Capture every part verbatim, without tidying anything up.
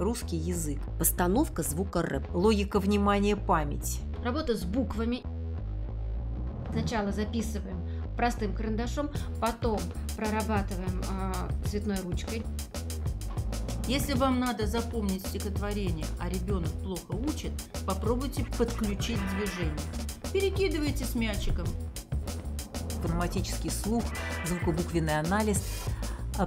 русский язык, постановка звука рэп, логика внимания, память. Работа с буквами. Сначала записываем простым карандашом, потом прорабатываем э, цветной ручкой. Если вам надо запомнить стихотворение, а ребенок плохо учит, попробуйте подключить движение. Перекидывайте с мячиком. Фонематический слух, звукобуквенный анализ.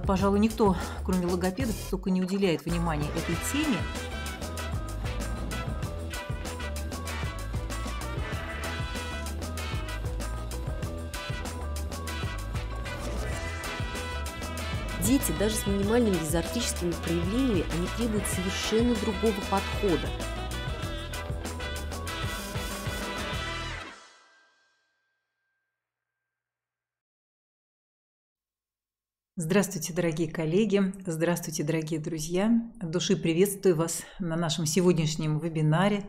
Пожалуй, никто, кроме логопедов, только не уделяет внимания этой теме. Дети даже с минимальными дизартическими проявлениями, они требуют совершенно другого подхода. Здравствуйте, дорогие коллеги! Здравствуйте, дорогие друзья! От души приветствую вас на нашем сегодняшнем вебинаре.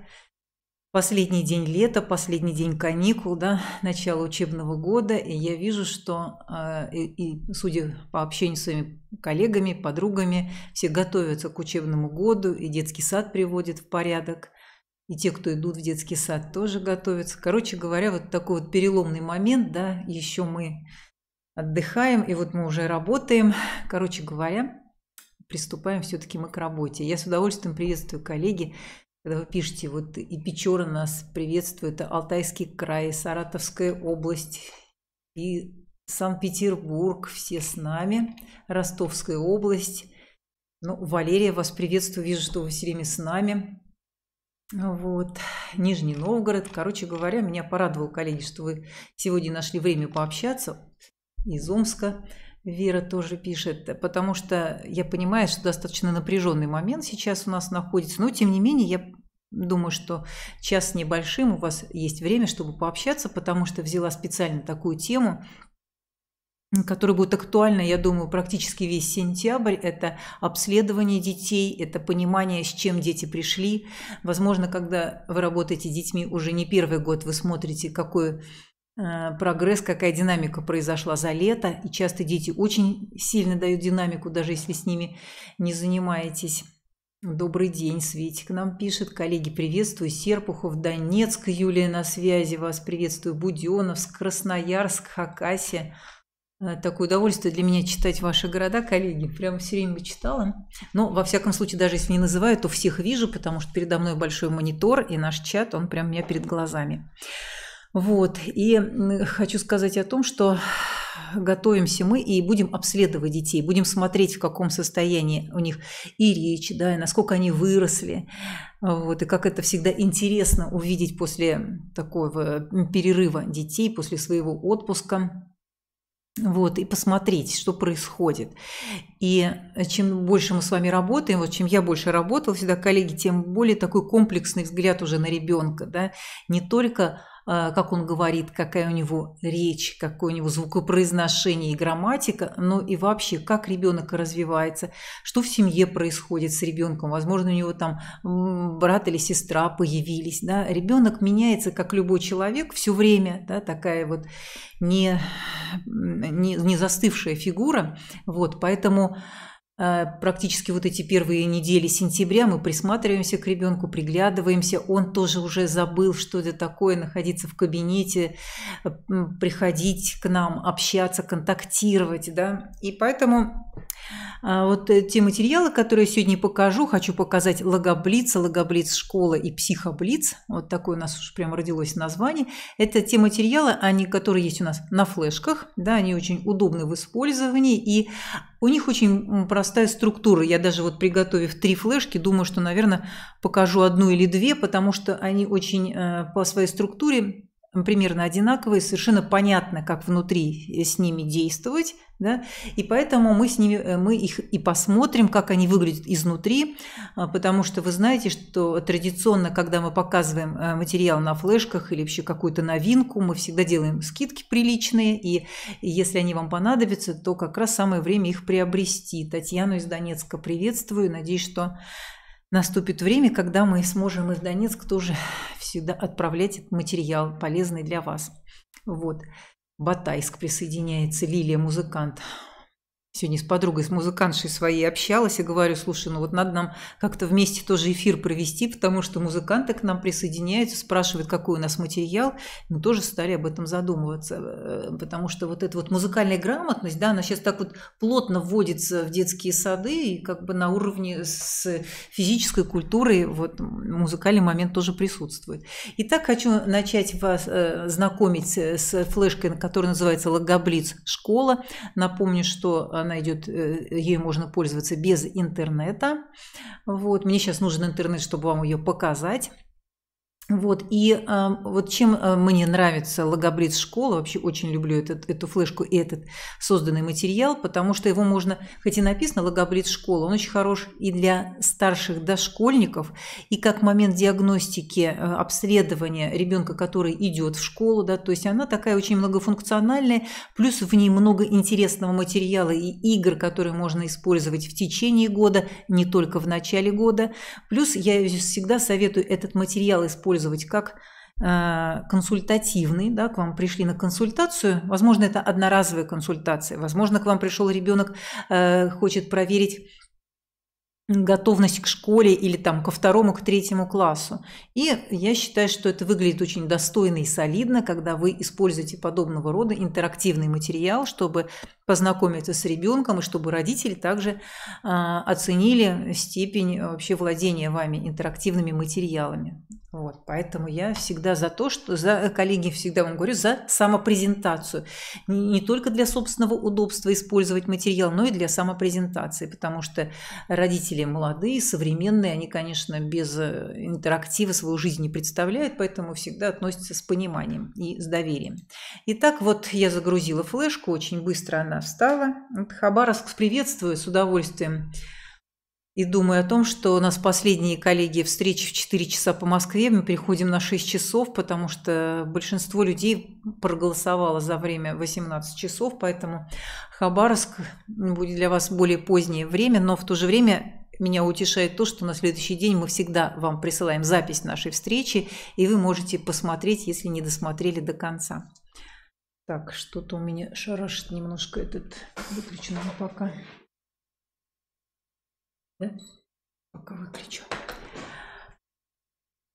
Последний день лета, последний день каникул, да, начало учебного года. И я вижу, что, э, и, судя по общению с своими коллегами, подругами, все готовятся к учебному году, и детский сад приводят в порядок, и те, кто идут в детский сад, тоже готовятся. Короче говоря, вот такой вот переломный момент, да, еще мы отдыхаем, и вот мы уже работаем. Короче говоря, приступаем все-таки мы к работе. Я с удовольствием приветствую коллеги. Когда вы пишете, вот и Печора нас приветствует, Алтайский край, Саратовская область, и Санкт-Петербург, все с нами, Ростовская область. Ну, Валерия, вас приветствую, вижу, что вы все время с нами. Вот, Нижний Новгород. Короче говоря, меня порадовало, коллеги, что вы сегодня нашли время пообщаться. Из Омска Вера тоже пишет, потому что я понимаю, что достаточно напряженный момент сейчас у нас находится, но тем не менее я думаю, что час с небольшим у вас есть время, чтобы пообщаться, потому что взяла специально такую тему, которая будет актуальна, я думаю, практически весь сентябрь. Это обследование детей, это понимание, с чем дети пришли. Возможно, когда вы работаете с детьми уже не первый год, вы смотрите, какое... прогресс, какая динамика произошла за лето. И часто дети очень сильно дают динамику, даже если с ними не занимаетесь. Добрый день, Светик нам пишет. Коллеги, приветствую. Серпухов, Донецк, Юлия на связи. Вас приветствую. Буденновск, Красноярск, Хакасия. Такое удовольствие для меня читать ваши города, коллеги. Прям все время читала. Но, во всяком случае, даже если не называю, то всех вижу, потому что передо мной большой монитор, и наш чат, он прям у меня перед глазами. Вот, и хочу сказать о том, что готовимся мы и будем обследовать детей, будем смотреть, в каком состоянии у них и речь, да, и насколько они выросли. Вот, и как это всегда интересно увидеть после такого перерыва детей, после своего отпуска. Вот, и посмотреть, что происходит. И чем больше мы с вами работаем, вот чем я больше работала всегда, коллеги, тем более такой комплексный взгляд уже на ребенка, да, не только... как он говорит, какая у него речь, какое у него звукопроизношение и грамматика, но и вообще, как ребенок развивается, что в семье происходит с ребенком, возможно, у него там брат или сестра появились, да? Ребенок меняется, как любой человек, все время, да? Такая вот не, не, не застывшая фигура, вот, поэтому... Практически вот эти первые недели сентября мы присматриваемся к ребенку, приглядываемся. Он тоже уже забыл, что это такое, находиться в кабинете, приходить к нам, общаться, контактировать. Да? И поэтому вот те материалы, которые я сегодня покажу, хочу показать ЛогоБлиц, ЛогоБлиц школа и Психоблиц. Вот такое у нас уж прям родилось название. Это те материалы, они, которые есть у нас на флешках. Да, они очень удобны в использовании, и у них очень простая структура. Я даже вот приготовив три флешки, думаю, что, наверное, покажу одну или две, потому что они очень по своей структуре примерно одинаковые, совершенно понятно, как внутри с ними действовать. Да? И поэтому мы, с ними, мы их и посмотрим, как они выглядят изнутри, потому что вы знаете, что традиционно, когда мы показываем материал на флешках или вообще какую-то новинку, мы всегда делаем скидки приличные, и если они вам понадобятся, то как раз самое время их приобрести. Татьяну из Донецка приветствую, надеюсь, что... наступит время, когда мы сможем из Донецка тоже всегда отправлять этот материал, полезный для вас. Вот. Батайск присоединяется, Лилия, музыкант. Сегодня с подругой, с музыкантшей своей общалась и говорю, слушай, ну вот надо нам как-то вместе тоже эфир провести, потому что музыканты к нам присоединяются, спрашивают, какой у нас материал. Мы тоже стали об этом задумываться, потому что вот эта вот музыкальная грамотность, да, она сейчас так вот плотно вводится в детские сады, и как бы на уровне с физической культурой вот музыкальный момент тоже присутствует. Итак, хочу начать вас знакомить с флешкой, которая называется «ЛогоБлиц школа». Напомню, что она идет, ей можно пользоваться без интернета. Вот. Мне сейчас нужен интернет, чтобы вам ее показать. Вот. И э, вот чем мне нравится «ЛогоБлиц школа», вообще очень люблю этот, эту флешку и этот созданный материал, потому что его можно, хоть и написано «ЛогоБлиц школа», он очень хорош и для старших дошкольников, и как момент диагностики, обследования ребенка, который идет в школу, да, то есть она такая очень многофункциональная, плюс в ней много интересного материала и игр, которые можно использовать в течение года, не только в начале года. Плюс я всегда советую этот материал использовать как консультативный, да, к вам пришли на консультацию, возможно, это одноразовая консультация, возможно, к вам пришел ребенок, хочет проверить готовность к школе или там ко второму, к третьему классу. И я считаю, что это выглядит очень достойно и солидно, когда вы используете подобного рода интерактивный материал, чтобы познакомиться с ребенком и чтобы родители также э, оценили степень вообще владения вами интерактивными материалами. Вот, поэтому я всегда за то, что, за, коллеги, всегда вам говорю, за самопрезентацию. Не только для собственного удобства использовать материал, но и для самопрезентации, потому что родители молодые, современные, они, конечно, без интерактива свою жизнь не представляют, поэтому всегда относятся с пониманием и с доверием. Итак, вот я загрузила флешку, очень быстро она встала. Вот Хабаровск приветствую с удовольствием. И думаю о том, что у нас последние, коллеги, встречи в четыре часа по Москве, мы переходим на шесть часов, потому что большинство людей проголосовало за время восемнадцать часов, поэтому Хабаровск будет для вас более позднее время, но в то же время меня утешает то, что на следующий день мы всегда вам присылаем запись нашей встречи, и вы можете посмотреть, если не досмотрели до конца. Так, что-то у меня шарашит немножко, этот выключен пока. Да? Пока выключу.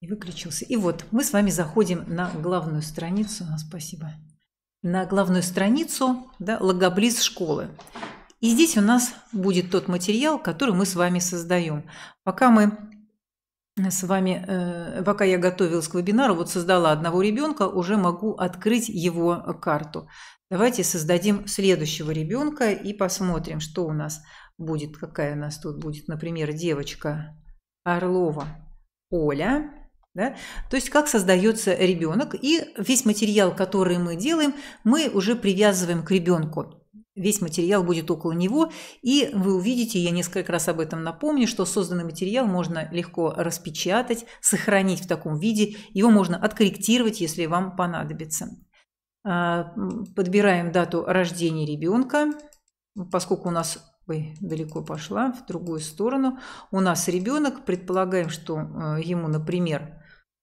И выключился. И вот мы с вами заходим на главную страницу. Спасибо. На главную страницу, да, «ЛогоБлиц школы». И здесь у нас будет тот материал, который мы с вами создаем. Пока мы с вами, пока я готовилась к вебинару, вот создала одного ребенка, уже могу открыть его карту. Давайте создадим следующего ребенка и посмотрим, что у нас будет, какая у нас тут будет, например, девочка Орлова Оля. Да? То есть как создается ребенок, и весь материал, который мы делаем, мы уже привязываем к ребенку. Весь материал будет около него, и вы увидите, я несколько раз об этом напомню, что созданный материал можно легко распечатать, сохранить в таком виде, его можно откорректировать, если вам понадобится. Подбираем дату рождения ребенка, поскольку у нас... Ой, далеко пошла, в другую сторону. У нас ребенок, предполагаем, что ему, например,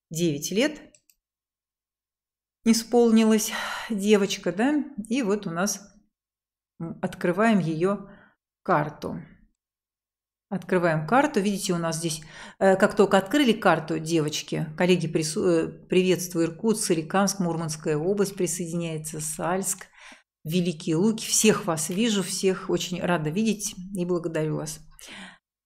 девять лет исполнилась девочка, да, и вот у нас открываем ее карту. Открываем карту, видите, у нас здесь, как только открыли карту, девочки, коллеги, приветствую Иркутск, Соликамск, Мурманская область, присоединяется Сальск, Великие Луки. Всех вас вижу, всех очень рада видеть и благодарю вас.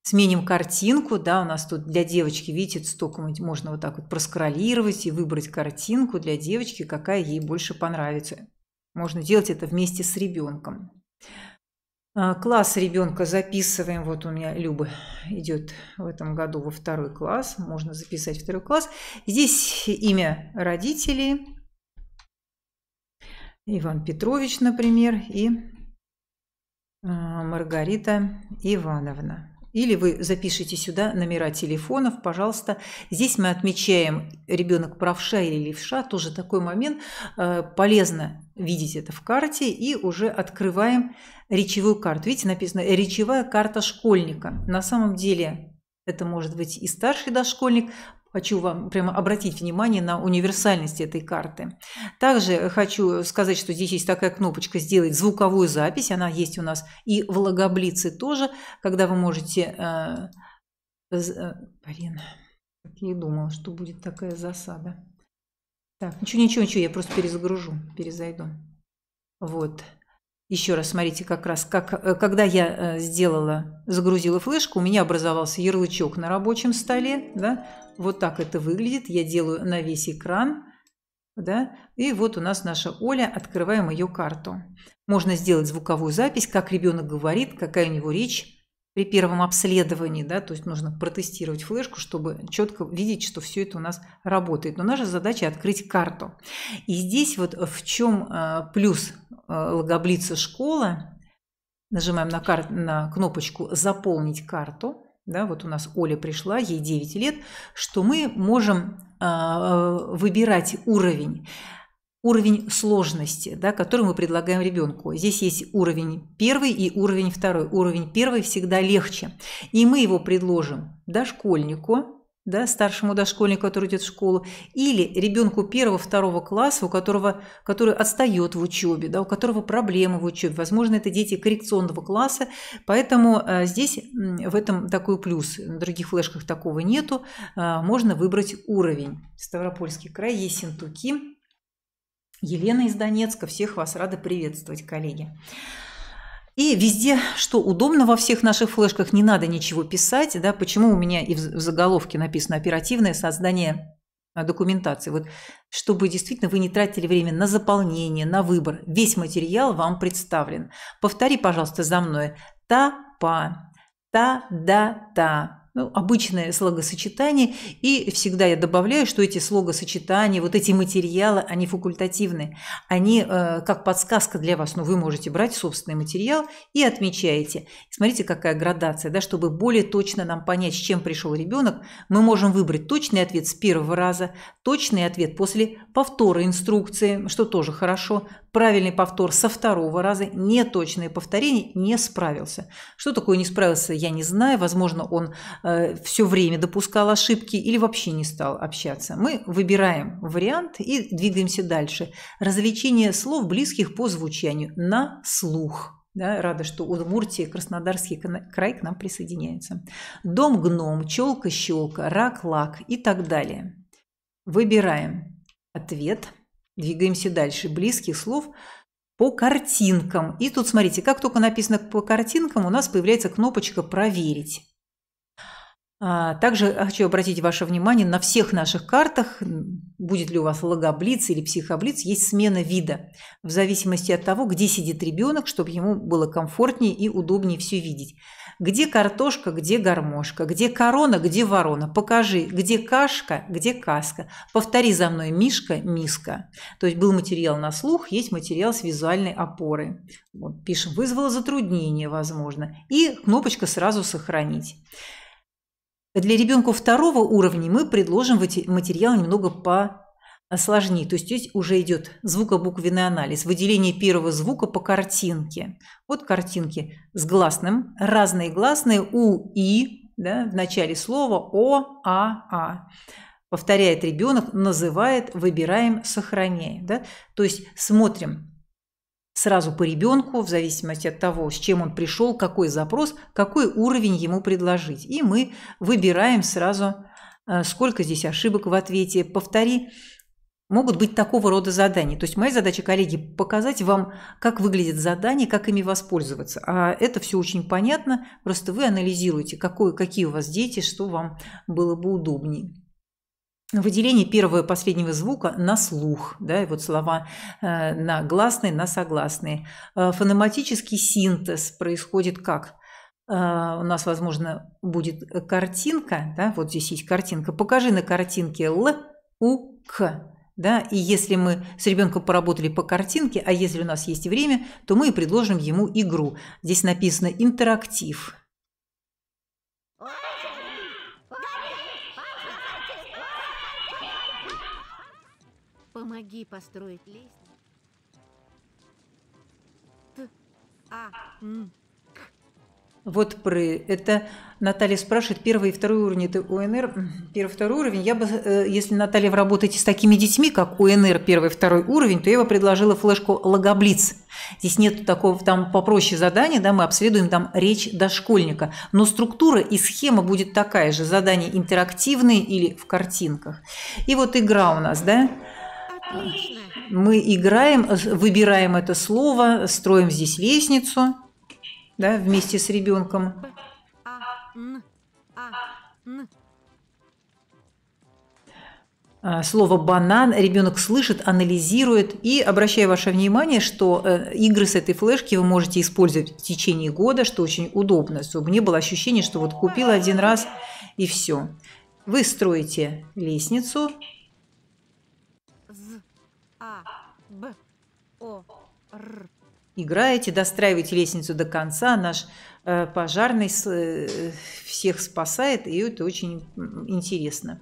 Сменим картинку, да, у нас тут для девочки, видите, столько можно вот так вот проскроллировать и выбрать картинку для девочки, какая ей больше понравится. Можно делать это вместе с ребенком. Класс ребенка записываем. Вот у меня Люба идет в этом году во второй класс. Можно записать второй класс. Здесь имя родителей. Иван Петрович, например, и Маргарита Ивановна. Или вы запишите сюда номера телефонов, пожалуйста. Здесь мы отмечаем, ребенок правша или левша, тоже такой момент. Полезно видеть это в карте, и уже открываем речевую карту. Видите, написано «речевая карта школьника». На самом деле это может быть и старший дошкольник, Хочу вам прямо обратить внимание на универсальность этой карты. Также хочу сказать, что здесь есть такая кнопочка «Сделать звуковую запись». Она есть у нас и в логоблице тоже, когда вы можете... Блин, я и думала, что будет такая засада. Так, ничего, ничего, ничего, я просто перезагружу, перезайду. Вот. Еще раз смотрите, как раз как, когда я сделала, загрузила флешку, у меня образовался ярлычок на рабочем столе. Да? Вот так это выглядит. Я делаю на весь экран. Да? И вот у нас наша Оля. Открываем ее карту. Можно сделать звуковую запись, как ребенок говорит, какая у него речь при первом обследовании. Да? То есть нужно протестировать флешку, чтобы четко видеть, что все это у нас работает. Но наша задача – открыть карту. И здесь вот в чем плюс логоблица школа. Нажимаем на, кар... на кнопочку «Заполнить карту». Да, вот у нас Оля пришла, ей девять лет, что мы можем э, выбирать уровень, уровень сложности, да, который мы предлагаем ребенку. Здесь есть уровень первый и уровень второй. Уровень первый всегда легче. И мы его предложим дошкольнику, да, старшему дошкольнику, который идет в школу, или ребенку первого-второго класса, у которого, который отстает в учебе, да, у которого проблемы в учебе. Возможно, это дети коррекционного класса, поэтому здесь в этом такой плюс. На других флешках такого нету. Можно выбрать уровень. Ставропольский край, Ессентуки. Елена из Донецка. Всех вас рада приветствовать, коллеги. И везде, что удобно во всех наших флешках, не надо ничего писать. Да? Почему у меня и в заголовке написано «Оперативное создание документации». Вот, чтобы действительно вы не тратили время на заполнение, на выбор. Весь материал вам представлен. Повтори, пожалуйста, за мной. Та-па, та-да-та. Ну, обычное слогосочетание, и всегда я добавляю, что эти слогосочетания, вот эти материалы, они факультативны, они э, как подсказка для вас, но вы можете брать собственный материал и отмечаете. Смотрите, какая градация, да, чтобы более точно нам понять, с чем пришел ребенок, мы можем выбрать точный ответ с первого раза, точный ответ после повтора инструкции, что тоже хорошо, правильный повтор со второго раза, неточное повторение, не справился. Что такое не справился, я не знаю, возможно, он все время допускал ошибки или вообще не стал общаться. Мы выбираем вариант и двигаемся дальше. Различение слов, близких по звучанию на слух. Да, рада, что Удмуртия, Краснодарский край к нам присоединяется. Дом-гном, челка-щелка, рак-лак и так далее. Выбираем ответ. Двигаемся дальше. Близких слов по картинкам. И тут смотрите, как только написано по картинкам, у нас появляется кнопочка «Проверить». Также хочу обратить ваше внимание, на всех наших картах, будет ли у вас логоблиц или психоблиц, есть смена вида. В зависимости от того, где сидит ребенок, чтобы ему было комфортнее и удобнее все видеть. Где картошка, где гармошка, где корона, где ворона. Покажи, где кашка, где каска. Повтори за мной: мишка, миска. То есть был материал на слух, есть материал с визуальной опорой. Вот, пишем: вызвало затруднение, возможно. И кнопочка «Сразу сохранить». Для ребенка второго уровня мы предложим материал немного посложнее. То есть здесь уже идет звукобуквенный анализ, выделение первого звука по картинке. Вот картинки с гласным, разные гласные у, и, да, в начале слова о, а, а. Повторяет ребенок, называет, выбираем, сохраняем. Да? То есть смотрим сразу по ребенку, в зависимости от того, с чем он пришел, какой запрос, какой уровень ему предложить. И мы выбираем сразу, сколько здесь ошибок в ответе. Повтори. Могут быть такого рода задания. То есть моя задача, коллеги, показать вам, как выглядят задания, как ими воспользоваться. А это все очень понятно. Просто вы анализируете, какое, какие у вас дети, что вам было бы удобнее. Выделение первого и последнего звука на слух, да, и вот слова на гласные, на согласные. Фонематический синтез происходит как? У нас, возможно, будет картинка, да, вот здесь есть картинка. Покажи на картинке Л, У, К. Да, и если мы с ребенком поработали по картинке, а если у нас есть время, то мы и предложим ему игру. Здесь написано «Интерактив». Помоги построить лестницу. Т, А, М, К, Вот пры. Это Наталья спрашивает, первый и второй уровень это ОНР. Первый и второй уровень. Я бы, если, Наталья, вы работаете с такими детьми, как ОНР, первый и второй уровень, то я бы предложила флешку «ЛогоБлиц». Здесь нет такого там попроще задания, да, мы обследуем там речь дошкольника. Но структура и схема будет такая же. Задания интерактивные или в картинках. И вот игра у нас, да? Отлично. Мы играем, выбираем это слово, строим здесь лестницу. Да, вместе с ребенком. Слово «банан» ребенок слышит, анализирует. И обращаю ваше внимание, что игры с этой флешки вы можете использовать в течение года, что очень удобно, чтобы не было ощущения, что вот купила один раз и все. Вы строите лестницу. Играете, достраиваете лестницу до конца. Наш э, пожарный с, э, всех спасает, и это очень интересно.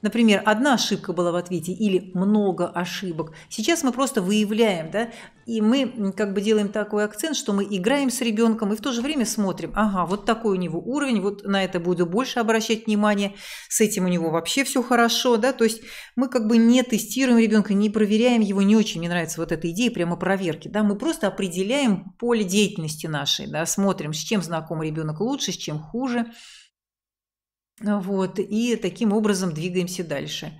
Например, одна ошибка была в ответе или много ошибок. Сейчас мы просто выявляем, да, и мы как бы делаем такой акцент, что мы играем с ребенком и в то же время смотрим, ага, вот такой у него уровень, вот на это буду больше обращать внимание, с этим у него вообще все хорошо, да, то есть мы как бы не тестируем ребенка, не проверяем его, не очень мне нравится вот эта идея прямо проверки, да, мы просто определяем поле деятельности нашей, да, смотрим, с чем знаком ребенок лучше, с чем хуже. Вот, и таким образом двигаемся дальше.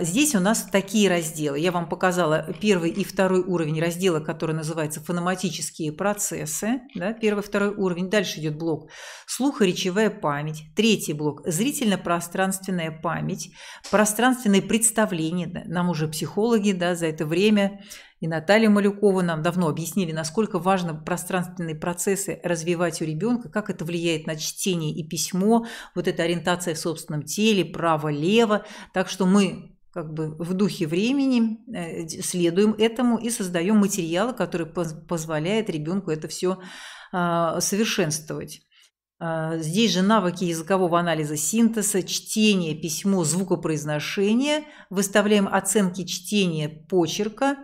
Здесь у нас такие разделы. Я вам показала первый и второй уровень раздела, который называется «Фонематические процессы». Да, первый, второй уровень. Дальше идет блок «Слухоречевая память». Третий блок «Зрительно-пространственная память». Пространственные представления. Да, нам уже психологи, да, за это время и Наталья Малюкова нам давно объяснили, насколько важно пространственные процессы развивать у ребенка, как это влияет на чтение и письмо, вот эта ориентация в собственном теле, право-лево. Так что мы как бы в духе времени следуем этому и создаем материалы, которые позволяют ребенку это все совершенствовать. Здесь же навыки языкового анализа синтеза, чтение, письмо, звукопроизношение. Выставляем оценки чтения, почерка.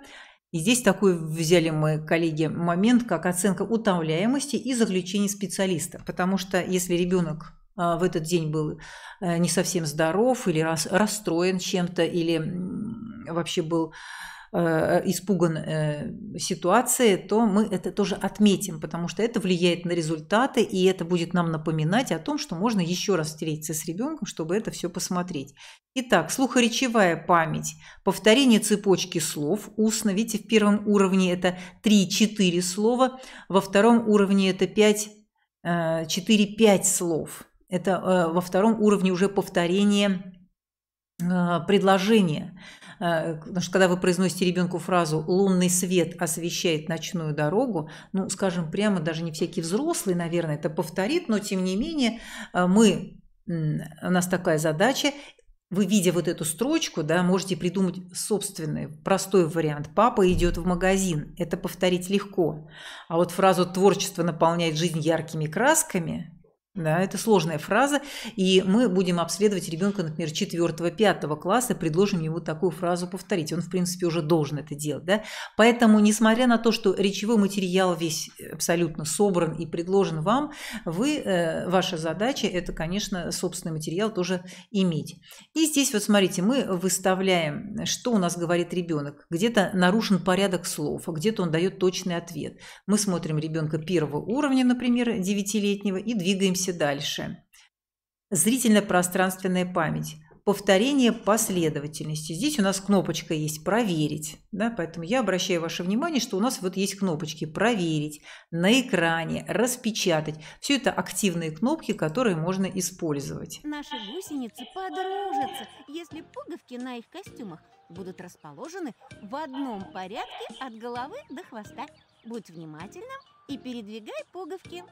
И здесь такой взяли мы, коллеги, момент, как оценка утомляемости и заключение специалиста. Потому что если ребенок в этот день был не совсем здоров или расстроен чем-то, или вообще был испуган ситуацией, то мы это тоже отметим, потому что это влияет на результаты, и это будет нам напоминать о том, что можно еще раз встретиться с ребенком, чтобы это все посмотреть. Итак, слухоречевая память, повторение цепочки слов устно. Видите, в первом уровне это три-четыре слова, во втором уровне это четыре-пять слов. Это во втором уровне уже повторение предложения. Потому что когда вы произносите ребенку фразу «лунный свет освещает ночную дорогу», ну, скажем прямо, даже не всякий взрослый, наверное, это повторит, но тем не менее мы, у нас такая задача. Вы, видя вот эту строчку, да, можете придумать собственный простой вариант. «Папа идет в магазин». Это повторить легко. А вот фразу «творчество наполняет жизнь яркими красками», да, это сложная фраза, и мы будем обследовать ребенка, например, четвёртого-пятого класса, предложим ему такую фразу повторить. Он, в принципе, уже должен это делать. Да? Поэтому, несмотря на то, что речевой материал весь абсолютно собран и предложен вам, вы, ваша задача – это, конечно, собственный материал тоже иметь. И здесь, вот смотрите, мы выставляем, что у нас говорит ребенок. Где-то нарушен порядок слов, а где-то он дает точный ответ. Мы смотрим ребенка первого уровня, например, девятилетнего, и двигаемся дальше. Зрительно-пространственная память. Повторение последовательности. Здесь у нас кнопочка есть «Проверить». Да, поэтому я обращаю ваше внимание, что у нас вот есть кнопочки «Проверить», «На экране», «Распечатать». Все это активные кнопки, которые можно использовать. Наши гусеницы подружатся, если пуговки на их костюмах будут расположены в одном порядке от головы до хвоста. Будь внимательным и передвигай пуговки.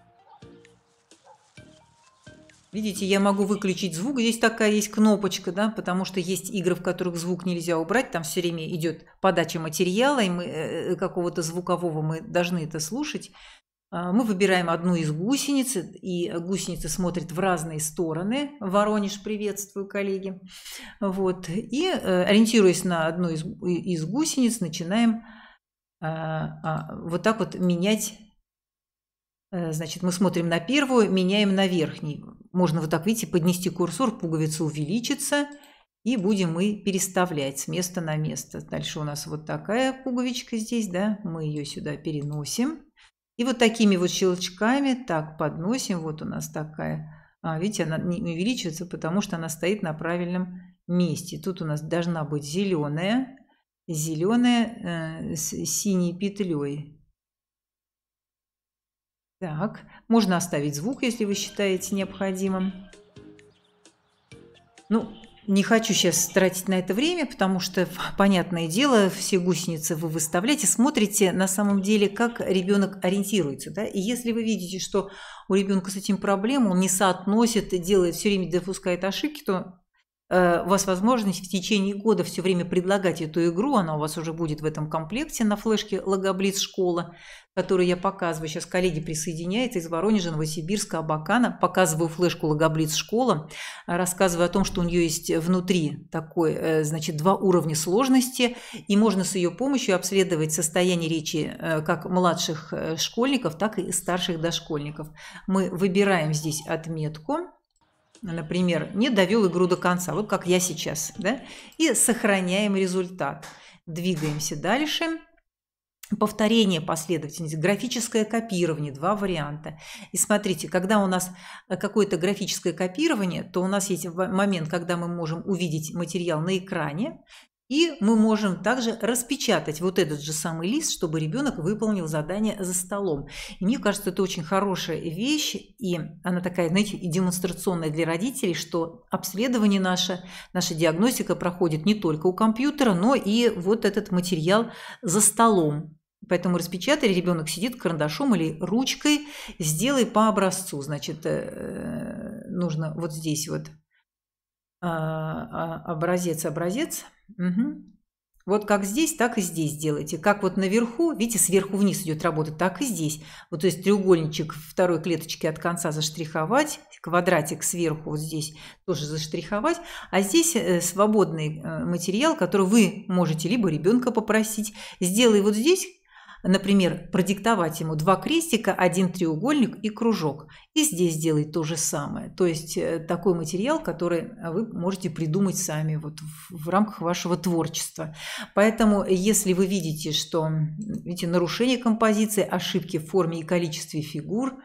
Видите, я могу выключить звук. Здесь такая есть кнопочка, да, потому что есть игры, в которых звук нельзя убрать. Там все время идет подача материала, и мы какого-то звукового мы должны это слушать. Мы выбираем одну из гусениц, и гусеница смотрит в разные стороны. Воронеж, приветствую, коллеги. Вот. И, ориентируясь на одну из, из гусениц, начинаем вот так вот менять Значит, мы смотрим на первую, меняем на верхний. Можно вот так, видите, поднести курсор, пуговица увеличится, и будем мы переставлять с места на место. Дальше у нас вот такая пуговичка здесь, да, мы ее сюда переносим. И вот такими вот щелчками так подносим. Вот у нас такая, а, видите, она не увеличивается, потому что она стоит на правильном месте. Тут у нас должна быть зеленая, зеленая э, с синей петлей. Так, можно оставить звук, если вы считаете необходимым. Ну, не хочу сейчас тратить на это время, потому что, понятное дело, все гусеницы вы выставляете, смотрите на самом деле, как ребенок ориентируется. Да? И если вы видите, что у ребенка с этим проблема, он не соотносит, делает все время, допускает ошибки, то э, у вас возможность в течение года все время предлагать эту игру, она у вас уже будет в этом комплекте на флешке «ЛогоБлиц школа», которую я показываю. Сейчас коллеги присоединяются из Воронежа, Новосибирска, Абакана. Показываю флешку «ЛогоБлиц школа», рассказываю о том, что у нее есть внутри такой, значит, два уровня сложности, и можно с ее помощью обследовать состояние речи как младших школьников, так и старших дошкольников. Мы выбираем здесь отметку, например, «не довел игру до конца», вот как я сейчас, да? И сохраняем результат. Двигаемся дальше. Повторение, последовательность, графическое копирование, два варианта. И смотрите, когда у нас какое-то графическое копирование, то у нас есть момент, когда мы можем увидеть материал на экране, и мы можем также распечатать вот этот же самый лист, чтобы ребенок выполнил задание за столом. И мне кажется, это очень хорошая вещь, и она такая, знаете, и демонстрационная для родителей, что обследование наше, наша диагностика проходит не только у компьютера, но и вот этот материал за столом. Поэтому распечатали, ребенок сидит карандашом или ручкой, сделай по образцу. Значит, нужно вот здесь вот образец, образец. Угу. Вот как здесь, так и здесь делайте. Как вот наверху, видите, сверху вниз идет работа, так и здесь. Вот, то есть треугольничек второй клеточки от конца заштриховать, квадратик сверху вот здесь тоже заштриховать. А здесь свободный материал, который вы можете либо ребенка попросить, сделай вот здесь, например, продиктовать ему два крестика, один треугольник и кружок. И здесь делай то же самое. То есть такой материал, который вы можете придумать сами вот в рамках вашего творчества. Поэтому, если вы видите, что видите, нарушение композиции, ошибки в форме и количестве фигур.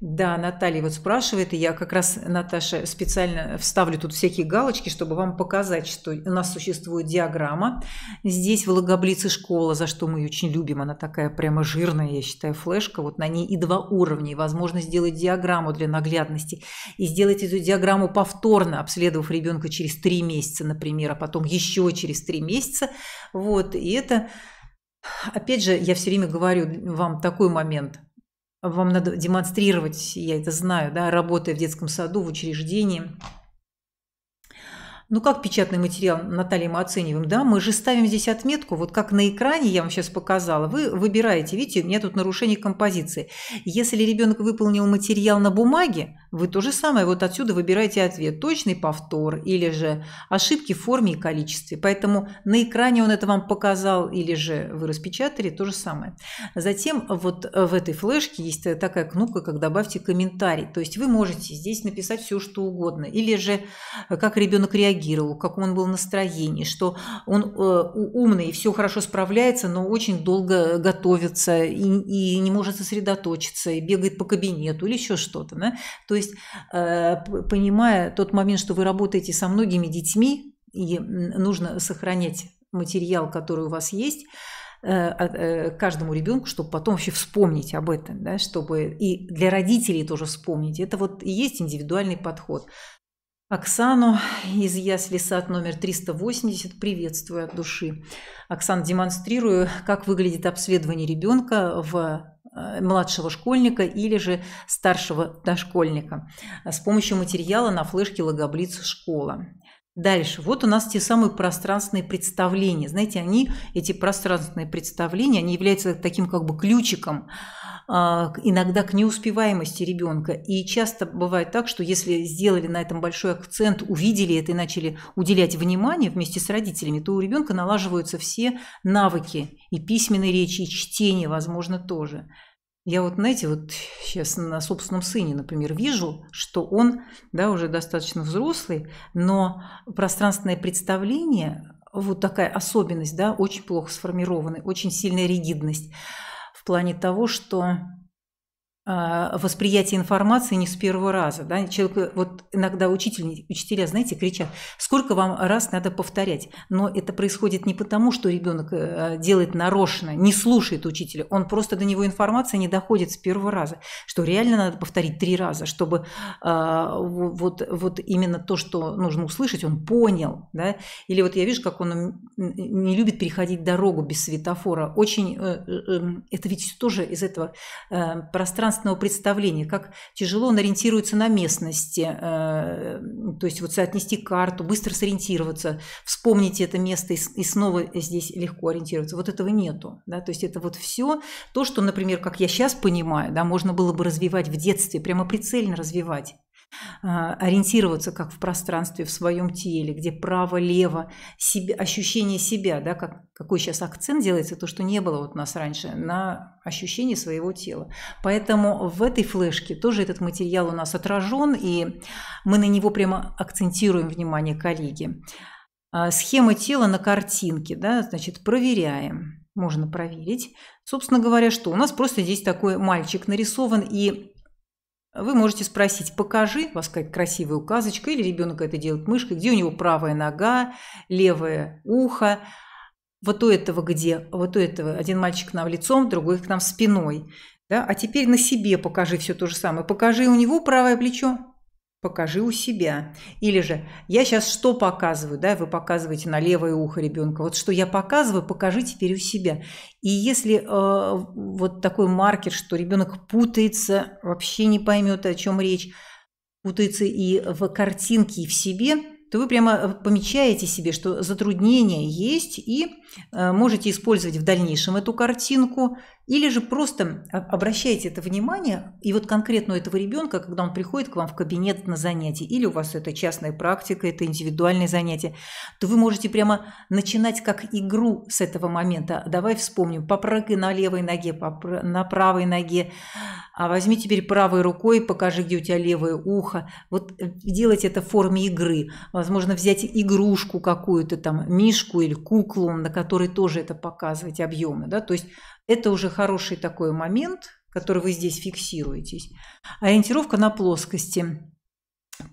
Да, Наталья вот спрашивает, и я как раз, Наташа, специально вставлю тут всякие галочки, чтобы вам показать, что у нас существует диаграмма. Здесь в «ЛогоБлице школа», за что мы ее очень любим, она такая прямо жирная, я считаю, флешка. Вот на ней и два уровня, и возможно сделать диаграмму для наглядности. И сделать эту диаграмму повторно, обследовав ребенка через три месяца, например, а потом еще через три месяца. Вот, и это, опять же, я все время говорю вам такой момент. Вам надо демонстрировать, я это знаю, да, работая в детском саду, в учреждении. Ну, как печатный материал, Наталья, мы оцениваем, да, мы же ставим здесь отметку, вот как на экране я вам сейчас показала, вы выбираете, видите, у меня тут нарушение композиции. Если ребенок выполнил материал на бумаге, вы то же самое, вот отсюда выбираете ответ, точный повтор или же ошибки в форме и количестве. Поэтому на экране он это вам показал или же вы распечатали, то же самое. Затем вот в этой флешке есть такая кнопка, как «добавьте комментарий», то есть вы можете здесь написать все, что угодно, или же как ребенок реагирует, в каком он был настроении, что он э, умный и все хорошо справляется, но очень долго готовится и, и не может сосредоточиться, и бегает по кабинету или еще что-то. Да? То есть, э, понимая тот момент, что вы работаете со многими детьми, и нужно сохранять материал, который у вас есть, каждому ребенку, чтобы потом вообще вспомнить об этом, да? Чтобы и для родителей тоже вспомнить. Это вот и есть индивидуальный подход. Оксану из ясли-сад номер триста восемьдесят приветствую от души. Оксан, демонстрирую, как выглядит обследование ребенка в младшего школьника или же старшего дошкольника с помощью материала на флешке «ЛогоБлиц школа». Дальше. Вот у нас те самые пространственные представления. Знаете, они, эти пространственные представления, они являются таким как бы ключиком иногда к неуспеваемости ребенка. И часто бывает так, что если сделали на этом большой акцент, увидели это и начали уделять внимание вместе с родителями, то у ребенка налаживаются все навыки и письменной речи, и чтения, возможно, тоже. Я вот, знаете, вот сейчас на собственном сыне, например, вижу, что он, да, уже достаточно взрослый, но пространственное представление, вот такая особенность, да, очень плохо сформированная, очень сильная ригидность в плане того, что восприятие информации не с первого раза. Да? Человек, вот иногда учитель, учителя, знаете, кричат, сколько вам раз надо повторять. Но это происходит не потому, что ребенок делает нарочно, не слушает учителя, он просто до него информация не доходит с первого раза, что реально надо повторить три раза, чтобы а, вот, вот именно то, что нужно услышать, он понял. Да? Или вот я вижу, как он не любит переходить дорогу без светофора. Очень, это ведь тоже из этого пространства, представления, как тяжело он ориентируется на местности, то есть вот соотнести карту, быстро сориентироваться, вспомните это место и снова здесь легко ориентироваться. Вот этого нету. Да? То есть это вот все то, что, например, как я сейчас понимаю, да, можно было бы развивать в детстве, прямо прицельно развивать, ориентироваться как в пространстве, в своем теле, где право-лево, ощущение себя, да, как, какой сейчас акцент делается, то, что не было вот у нас раньше, на ощущение своего тела. Поэтому в этой флешке тоже этот материал у нас отражен, и мы на него прямо акцентируем внимание, коллеги. Схема тела на картинке, да, значит, проверяем, можно проверить. Собственно говоря, что у нас просто здесь такой мальчик нарисован, и вы можете спросить, покажи, у вас какая-то красивая указочка, или ребенок это делает мышкой, где у него правая нога, левое ухо, вот у этого где, вот у этого один мальчик к нам лицом, другой к нам спиной. Да? А теперь на себе покажи все то же самое, покажи у него правое плечо, покажи у себя. Или же я сейчас что показываю, да, вы показываете на левое ухо ребенка, вот что я показываю, покажи теперь у себя. И если э, вот такой маркер, что ребенок путается, вообще не поймет, о чем речь, путается и в картинке, и в себе, то вы прямо помечаете себе, что затруднения есть, и э, можете использовать в дальнейшем эту картинку, или же просто обращайте это внимание, и вот конкретно у этого ребенка, когда он приходит к вам в кабинет на занятие, или у вас это частная практика, это индивидуальное занятие, то вы можете прямо начинать как игру с этого момента. Давай вспомним, попрыгай на левой ноге, попры... на правой ноге, а возьми теперь правой рукой, покажи, где у тебя левое ухо. Вот делать это в форме игры. Возможно, взять игрушку какую-то, там, мишку или куклу, на которой тоже это показывать объемно, да, то есть это уже хороший такой момент, который вы здесь фиксируетесь. Ориентировка на плоскости.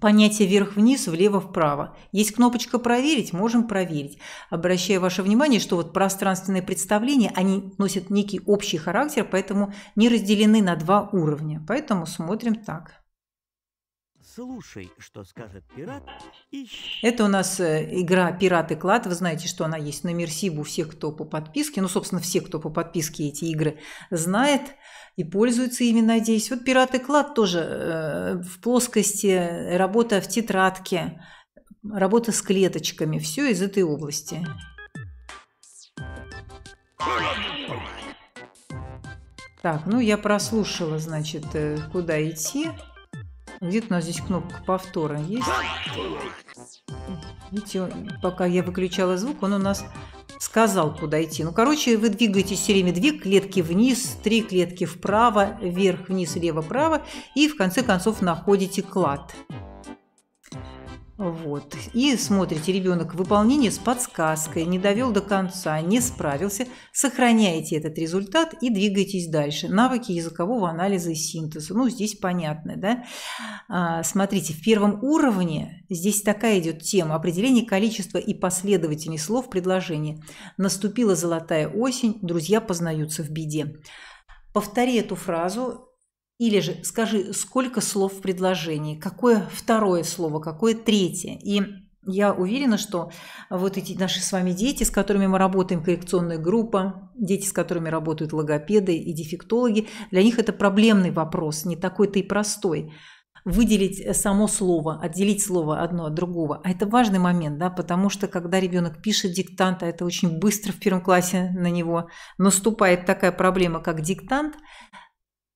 Понятие вверх-вниз, влево-вправо. Есть кнопочка «Проверить», можем проверить. Обращаю ваше внимание, что вот пространственные представления, они носят некий общий характер, поэтому не разделены на два уровня. Поэтому смотрим так. Слушай, что скажет пират. Это у нас игра «Пират и клад». Вы знаете, что она есть на Мерсибо у всех, кто по подписке. Ну, собственно, все, кто по подписке эти игры знает и пользуется ими, надеюсь. Вот «Пират и клад» тоже в плоскости, работа в тетрадке, работа с клеточками. Все из этой области. Так, ну я прослушала, значит, куда идти. Где-то у нас здесь кнопка повтора есть. Видите, пока я выключала звук, он у нас сказал, куда идти. Ну, короче, вы двигаетесь все время две клетки вниз, три клетки вправо, вверх, вниз, лево, право. И в конце концов находите клад. Вот. И смотрите, ребенок выполнение с подсказкой, не довел до конца, не справился. Сохраняете этот результат и двигаетесь дальше. Навыки языкового анализа и синтеза. Ну, здесь понятно, да? А, смотрите, в первом уровне здесь такая идет тема. Определение количества и последовательности слов в предложении. Наступила золотая осень, друзья познаются в беде. Повтори эту фразу. Или же скажи, сколько слов в предложении, какое второе слово, какое третье. И я уверена, что вот эти наши с вами дети, с которыми мы работаем, коррекционная группа, дети, с которыми работают логопеды и дефектологи, для них это проблемный вопрос, не такой-то и простой. Выделить само слово, отделить слово одно от другого. А это важный момент, да, потому что когда ребенок пишет диктант, а это очень быстро в первом классе на него наступает такая проблема, как диктант,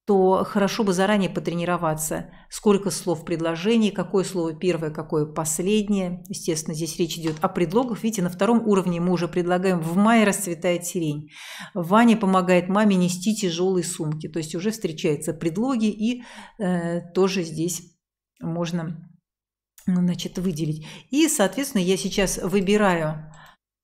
то хорошо бы заранее потренироваться, сколько слов в предложении, какое слово первое, какое последнее. Естественно, здесь речь идет о предлогах. Видите, на втором уровне мы уже предлагаем «в мае расцветает сирень», «Ваня помогает маме нести тяжелые сумки». То есть уже встречаются предлоги, и э, тоже здесь можно, значит, выделить. И, соответственно, я сейчас выбираю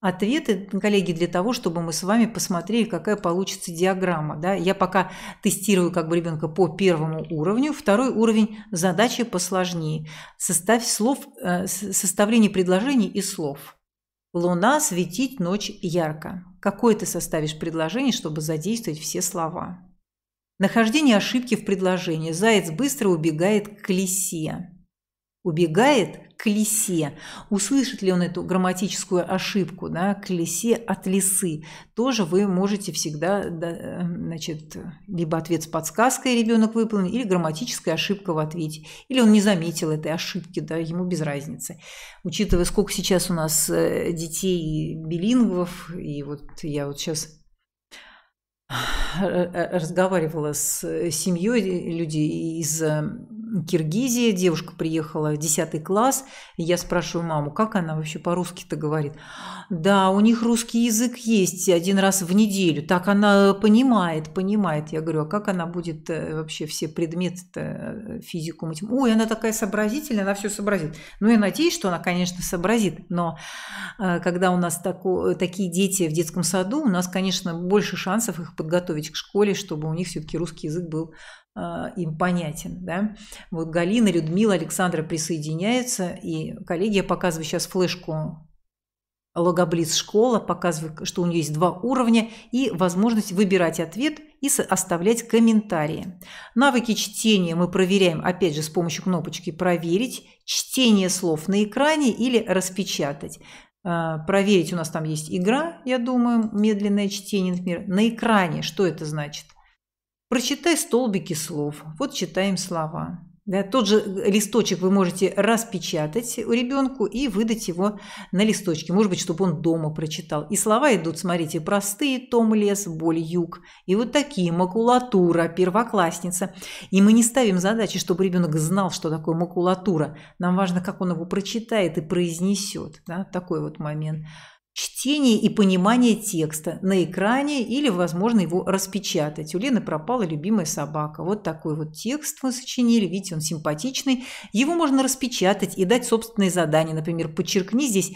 ответы, коллеги, для того, чтобы мы с вами посмотрели, какая получится диаграмма. Да? Я пока тестирую как бы ребенка по первому уровню. Второй уровень задачи посложнее. Составь слов, э, составление предложений из слов. Луна светить, ночь ярко. Какое ты составишь предложение, чтобы задействовать все слова? Нахождение ошибки в предложении. Заяц быстро убегает к лисе. Убегает к лисе. Услышит ли он эту грамматическую ошибку, да, к лисе от лисы? Тоже вы можете всегда, да, значит, либо ответ с подсказкой ребенок выполнен, или грамматическая ошибка в ответе. Или он не заметил этой ошибки, да, ему без разницы. Учитывая, сколько сейчас у нас детей билингвов, и вот я вот сейчас разговаривала с семьей людей из Киргизии, девушка приехала в десятый класс, и я спрашиваю маму, как она вообще по-русски-то говорит. Да, у них русский язык есть один раз в неделю, так она понимает, понимает. Я говорю, а как она будет вообще все предметы, физику, математику? Ой, она такая сообразительная, она все сообразит. Ну, я надеюсь, что она, конечно, сообразит, но когда у нас тако, такие дети в детском саду, у нас, конечно, больше шансов их подготовить к школе, чтобы у них все-таки русский язык был им понятен, да? Вот Галина, Людмила, Александра присоединяются. И, коллеги, я показываю сейчас флешку «ЛогоБлиц школа», показываю, что у нее есть два уровня и возможность выбирать ответ и оставлять комментарии. Навыки чтения мы проверяем, опять же, с помощью кнопочки «Проверить», чтение слов на экране или «Распечатать». Проверить у нас там есть игра, я думаю, медленное чтение, например. На экране что это значит? Прочитай столбики слов. Вот читаем слова. Да, тот же листочек вы можете распечатать у ребенка и выдать его на листочке. Может быть, чтобы он дома прочитал. И слова идут, смотрите, простые: том, лес, боль, юг. И вот такие: макулатура, первоклассница. И мы не ставим задачи, чтобы ребенок знал, что такое макулатура. Нам важно, как он его прочитает и произнесет. Да, такой вот момент. Чтение и понимание текста на экране или, возможно, его распечатать. У Лены пропала любимая собака. Вот такой вот текст мы сочинили. Видите, он симпатичный. Его можно распечатать и дать собственные задания. Например, подчеркни здесь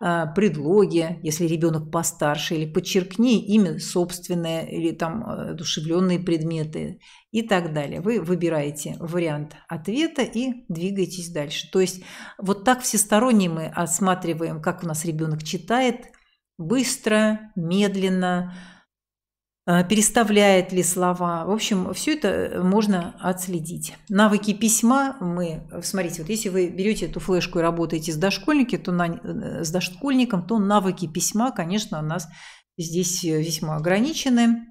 предлоги, если ребенок постарше, или подчеркни имя собственное, или там одушевленные предметы и так далее. Вы выбираете вариант ответа и двигаетесь дальше. То есть вот так всесторонне мы осматриваем, как у нас ребенок читает: быстро, медленно, переставляет ли слова. В общем, все это можно отследить. Навыки письма мы, смотрите, вот если вы берете эту флешку и работаете с, дошкольники, то на, с дошкольником, то навыки письма, конечно, у нас здесь весьма ограничены.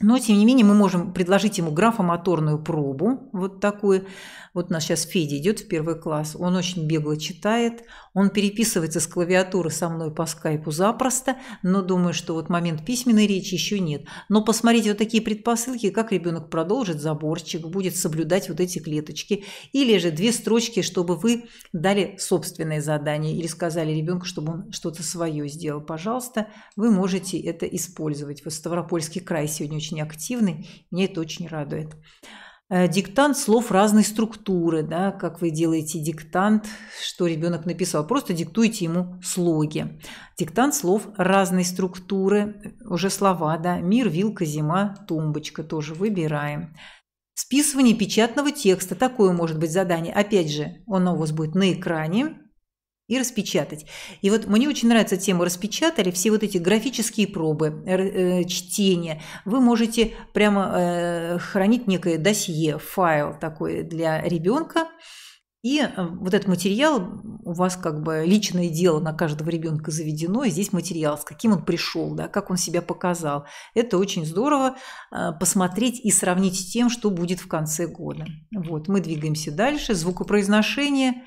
Но, тем не менее, мы можем предложить ему графомоторную пробу, вот такую. Вот у нас сейчас Федя идет в первый класс, он очень бегло читает, он переписывается с клавиатуры со мной по скайпу запросто, но думаю, что вот момент письменной речи еще нет. Но посмотрите вот такие предпосылки, как ребенок продолжит заборчик, будет соблюдать вот эти клеточки. Или же две строчки, чтобы вы дали собственное задание или сказали ребенку, чтобы он что-то свое сделал. Пожалуйста, вы можете это использовать. Вот Ставропольский край сегодня очень очень активный, мне это очень радует. Диктант слов разной структуры, да, как вы делаете диктант, что ребенок написал, просто диктуете ему слоги. Диктант слов разной структуры, уже слова, да, мир, вилка, зима, тумбочка, тоже выбираем. Списывание печатного текста, такое может быть задание, опять же, оно у вас будет на экране. И распечатать. И вот мне очень нравится тема «Распечатали». Все вот эти графические пробы, чтения. Вы можете прямо хранить некое досье, файл такой для ребенка. И вот этот материал, у вас как бы личное дело на каждого ребенка заведено, и здесь материал, с каким он пришел, да, как он себя показал. Это очень здорово посмотреть и сравнить с тем, что будет в конце года. Вот, мы двигаемся дальше. Звукопроизношение.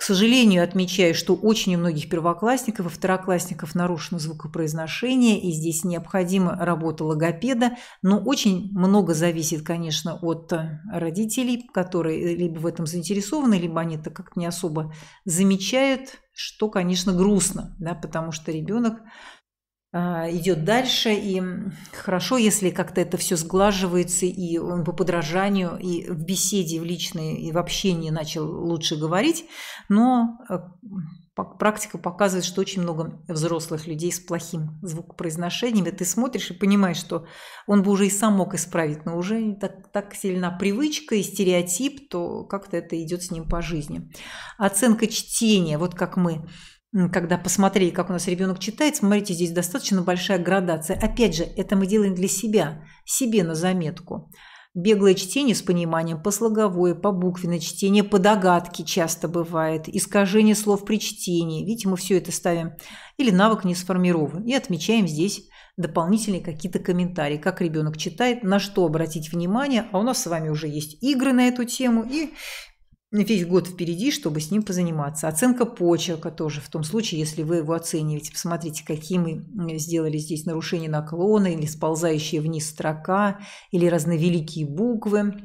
К сожалению, отмечаю, что очень у многих первоклассников и второклассников нарушено звукопроизношение, и здесь необходима работа логопеда, но очень много зависит, конечно, от родителей, которые либо в этом заинтересованы, либо они это как-то не особо замечают, что, конечно, грустно, да, потому что ребенок идет дальше, и хорошо, если как-то это все сглаживается, и он по подражанию, и в беседе, и в личной, и в общении начал лучше говорить, но практика показывает, что очень много взрослых людей с плохим звукопроизношением, и ты смотришь и понимаешь, что он бы уже и сам мог исправить, но уже так, так сильна привычка и стереотип, то как-то это идет с ним по жизни. Оценка чтения, вот как мы когда посмотрели, как у нас ребенок читает, смотрите, здесь достаточно большая градация. Опять же, это мы делаем для себя, себе на заметку. Беглое чтение с пониманием, послоговое, побуквенное чтение, по догадке часто бывает, искажение слов при чтении. Видите, мы все это ставим. Или навык не сформирован. И отмечаем здесь дополнительные какие-то комментарии, как ребенок читает, на что обратить внимание. А у нас с вами уже есть игры на эту тему и весь год впереди, чтобы с ним позаниматься. Оценка почерка тоже, в том случае, если вы его оцениваете. Посмотрите, какие мы сделали здесь нарушения наклона, или сползающие вниз строка, или разновеликие буквы.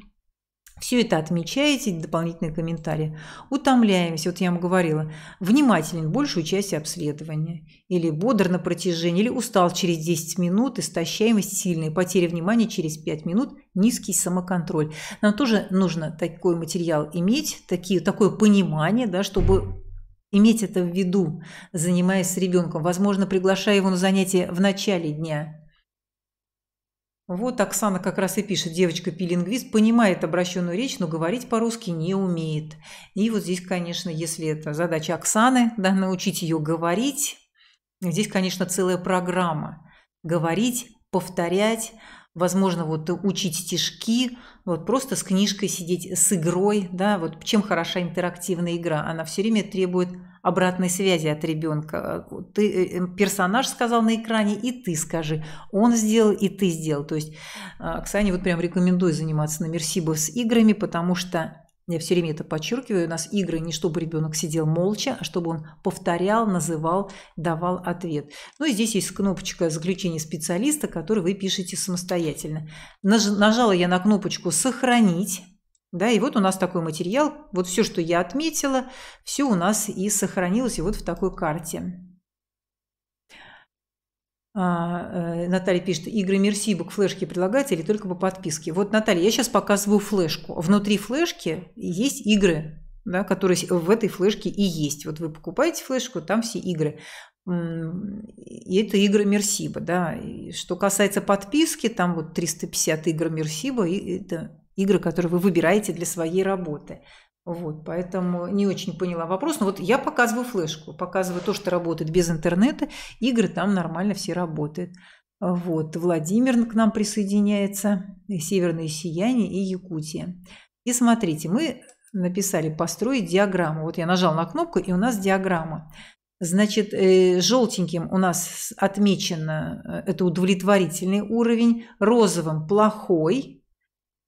Все это отмечаете, дополнительные комментарии. Утомляемся, вот я вам говорила, внимателен большую часть обследования, или бодр на протяжении, или устал через десять минут, истощаемость сильная, потеря внимания через пять минут, низкий самоконтроль. Нам тоже нужно такой материал иметь, такие, такое понимание, да, чтобы иметь это в виду, занимаясь с ребенком, возможно, приглашая его на занятия в начале дня. Вот Оксана как раз и пишет, девочка-билингвист, понимает обращенную речь, но говорить по-русски не умеет. И вот здесь, конечно, если это задача Оксаны, да, научить ее говорить, здесь, конечно, целая программа. Говорить, повторять, возможно, вот учить стишки, вот просто с книжкой сидеть, с игрой, да, вот чем хороша интерактивная игра, она все время требует обратной связи от ребенка. Ты, персонаж сказал на экране, и ты скажи. Он сделал, и ты сделал. То есть Оксане вот прям рекомендую заниматься на Мерсибо с играми, потому что, я все время это подчеркиваю, у нас игры не чтобы ребенок сидел молча, а чтобы он повторял, называл, давал ответ. Ну и здесь есть кнопочка заключения специалиста, который вы пишете самостоятельно. Нажала я на кнопочку «Сохранить». Да, и вот у нас такой материал, вот все, что я отметила, все у нас и сохранилось, и вот в такой карте. А, Наталья пишет, игры Мерсибо к флешке предлагаются или только по подписке? Вот, Наталья, я сейчас показываю флешку. Внутри флешки есть игры, да, которые в этой флешке и есть. Вот вы покупаете флешку, там все игры. И это игры Мерсибо. Да. И что касается подписки, там вот триста пятьдесят игр Мерсибо, и это игры, которые вы выбираете для своей работы. Вот, поэтому не очень поняла вопрос. Но вот я показываю флешку, показываю то, что работает без интернета. Игры там нормально все работают. Вот, Владимир к нам присоединяется, Северное сияние и Якутия. И смотрите, мы написали «Построить диаграмму». Вот я нажал на кнопку, и у нас диаграмма. Значит, желтеньким у нас отмечено это удовлетворительный уровень, розовым – плохой.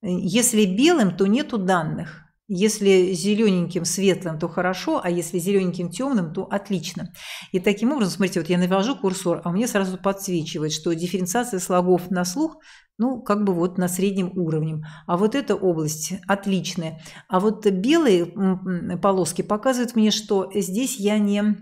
Если белым, то нету данных. Если зелененьким светлым, то хорошо, а если зелененьким темным, то отлично. И таким образом, смотрите, вот я навожу курсор, а мне сразу подсвечивает, что дифференциация слогов на слух, ну, как бы вот на среднем уровне. А вот эта область отличная. А вот белые полоски показывают мне, что здесь я не...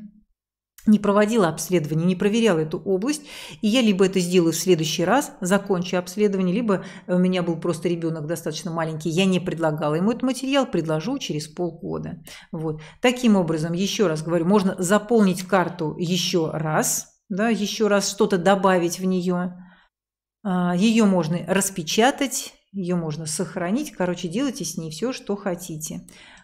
не проводила обследование, не проверяла эту область, и я либо это сделаю в следующий раз, закончу обследование, либо у меня был просто ребенок достаточно маленький, я не предлагала ему этот материал, предложу через полгода. Вот. Таким образом, еще раз говорю, можно заполнить карту еще раз, да, еще раз что-то добавить в нее, ее можно распечатать, ее можно сохранить, короче, делайте с ней все, что хотите.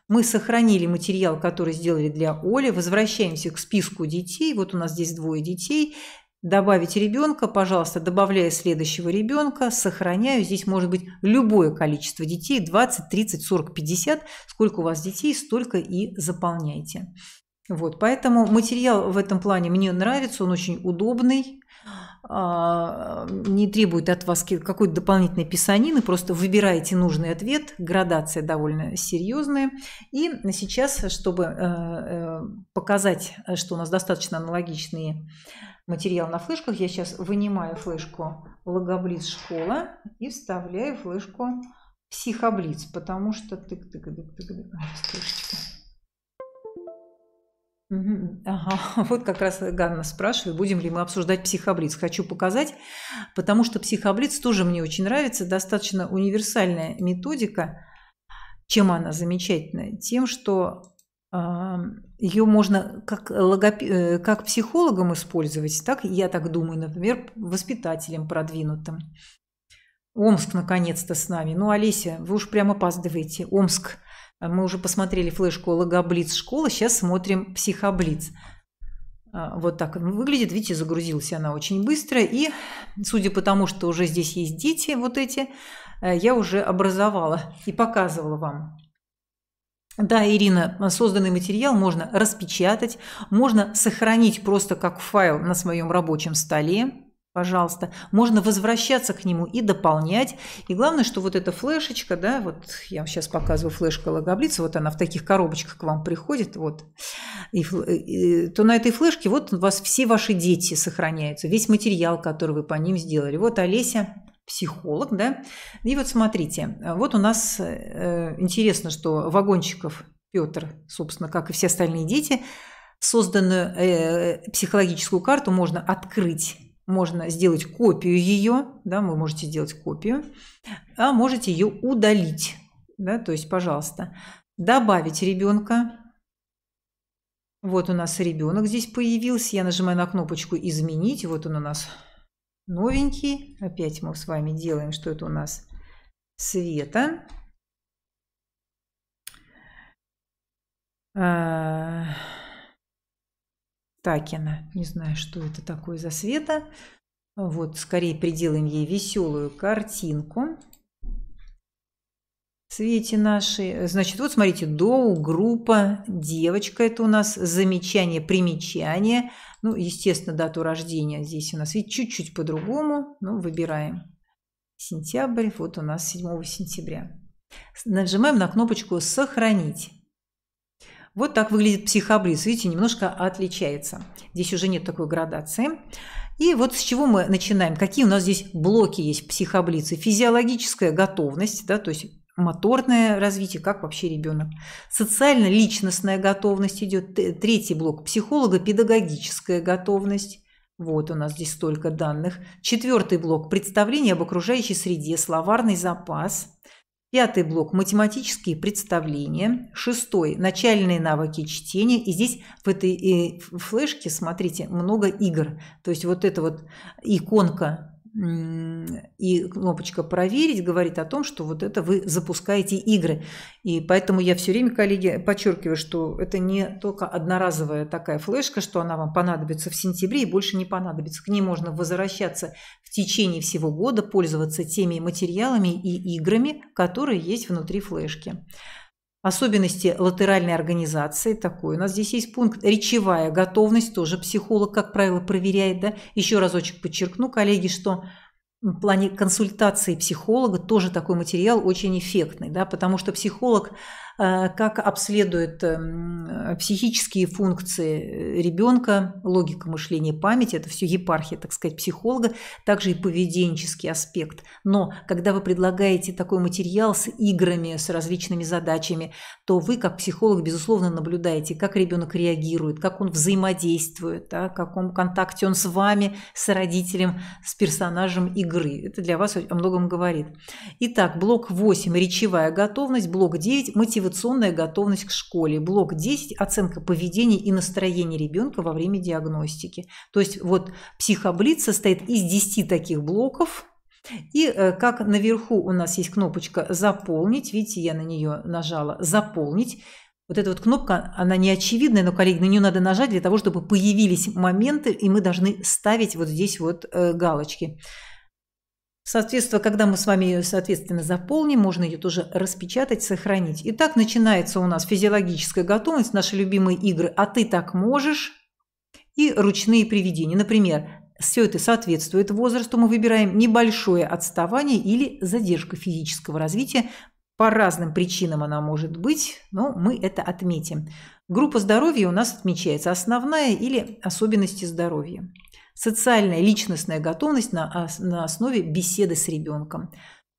Мы сохранили материал, который сделали для Оли. Возвращаемся к списку детей. Вот у нас здесь двое детей. Добавить ребенка. Пожалуйста, добавляя следующего ребенка. Сохраняю. Здесь может быть любое количество детей. двадцать, тридцать, сорок, пятьдесят. Сколько у вас детей, столько и заполняйте. Вот, поэтому материал в этом плане мне нравится. Он очень удобный. не требует от вас какой-то дополнительной писанины, просто выбираете нужный ответ, градация довольно серьезная. И сейчас, чтобы показать, что у нас достаточно аналогичные материалы на флешках, я сейчас вынимаю флешку «ЛогоБлиц школа» и вставляю флешку «Психоблиц», потому что тык-тык-тык-тык-тык, ага, вот как раз Ганна спрашивает, будем ли мы обсуждать психоблиц. Хочу показать, потому что психоблиц тоже мне очень нравится. Достаточно универсальная методика. Чем она замечательна? Тем, что ее можно как, логопи... как психологам использовать, так, я так думаю, например, воспитателям продвинутым. Омск наконец-то с нами. Ну, Олеся, вы уж прям опаздываете. Омск. Мы уже посмотрели флешку «ЛогоБлиц школа», сейчас смотрим «Психоблиц». Вот так выглядит. Видите, загрузилась она очень быстро. И судя по тому, что уже здесь есть дети вот эти, я уже образовала и показывала вам. Да, Ирина, созданный материал можно распечатать, можно сохранить просто как файл на своем рабочем столе. Пожалуйста, можно возвращаться к нему и дополнять. И главное, что вот эта флешечка, да, вот я вам сейчас показываю флешку «ЛогоБлиц», вот она в таких коробочках к вам приходит, вот, и, и, то на этой флешке вот у вас все ваши дети сохраняются, весь материал, который вы по ним сделали. Вот Олеся, психолог, да, и вот смотрите, вот у нас э, интересно, что Вагончиков Петр, собственно, как и все остальные дети, созданную э, психологическую карту можно открыть. Можно сделать копию ее, да, вы можете сделать копию, а можете ее удалить, да, то есть, пожалуйста, добавить ребенка. Вот у нас ребенок здесь появился, я нажимаю на кнопочку «Изменить», вот он у нас новенький, опять мы с вами делаем, что это у нас Света. А... Такина. Не знаю, что это такое за Света. Вот, скорее приделаем ей веселую картинку. Свете нашей. Значит, вот смотрите, доу, группа, девочка. Это у нас замечание, примечание. Ну, естественно, дату рождения здесь у нас ведь чуть-чуть по-другому. Ну, выбираем сентябрь. Вот у нас седьмого сентября. Нажимаем на кнопочку «Сохранить». Вот так выглядит психоблиц. Видите, немножко отличается. Здесь уже нет такой градации. И вот с чего мы начинаем. Какие у нас здесь блоки есть в психоблице? Физиологическая готовность, да, то есть моторное развитие, как вообще ребенок. Социально-личностная готовность идет. Третий блок психолога – педагогическая готовность. Вот у нас здесь столько данных. Четвертый блок – представление об окружающей среде, словарный запас. Пятый блок – математические представления. Шестой – начальные навыки чтения. И здесь в этой флешке, смотрите, много игр. То есть вот эта вот иконка и кнопочка «Проверить» говорит о том, что вот это вы запускаете игры. И поэтому я все время, коллеги, подчеркиваю, что это не только одноразовая такая флешка, что она вам понадобится в сентябре и больше не понадобится. К ней можно возвращаться в течение всего года, пользоваться теми материалами и играми, которые есть внутри флешки. Особенности латеральной организации, такой у нас здесь есть пункт. Речевая готовность, тоже психолог, как правило, проверяет. Да? Еще разочек подчеркну, коллеги, что в плане консультации психолога тоже такой материал очень эффектный, да? Потому что психолог как обследует психические функции ребенка, логика мышления, память, это все епархия, так сказать, психолога, также и поведенческий аспект. Но когда вы предлагаете такой материал с играми, с различными задачами, то вы, как психолог, безусловно, наблюдаете, как ребенок реагирует, как он взаимодействует, да, в каком контакте он с вами, с родителем, с персонажем игры. Это для вас о многом говорит. Итак, блок восемь – речевая готовность, блок девять – мотивация. Мотивационная готовность к школе. Блок десять – оценка поведения и настроения ребенка во время диагностики. То есть вот психоблиц состоит из десяти таких блоков. И как наверху у нас есть кнопочка «Заполнить», видите, я на нее нажала «Заполнить». Вот эта вот кнопка, она не очевидная, но, коллеги, на нее надо нажать для того, чтобы появились моменты, и мы должны ставить вот здесь вот галочки. Соответственно, когда мы с вами ее, соответственно, заполним, можно ее тоже распечатать, сохранить. Итак, начинается у нас физиологическая готовность, наши любимые игры «А ты так можешь» и ручные привидения. Например, все это соответствует возрасту, мы выбираем небольшое отставание или задержку физического развития. По разным причинам она может быть, но мы это отметим. Группа здоровья у нас отмечается основная или особенности здоровья. Социальная личностная готовность на, на основе беседы с ребенком.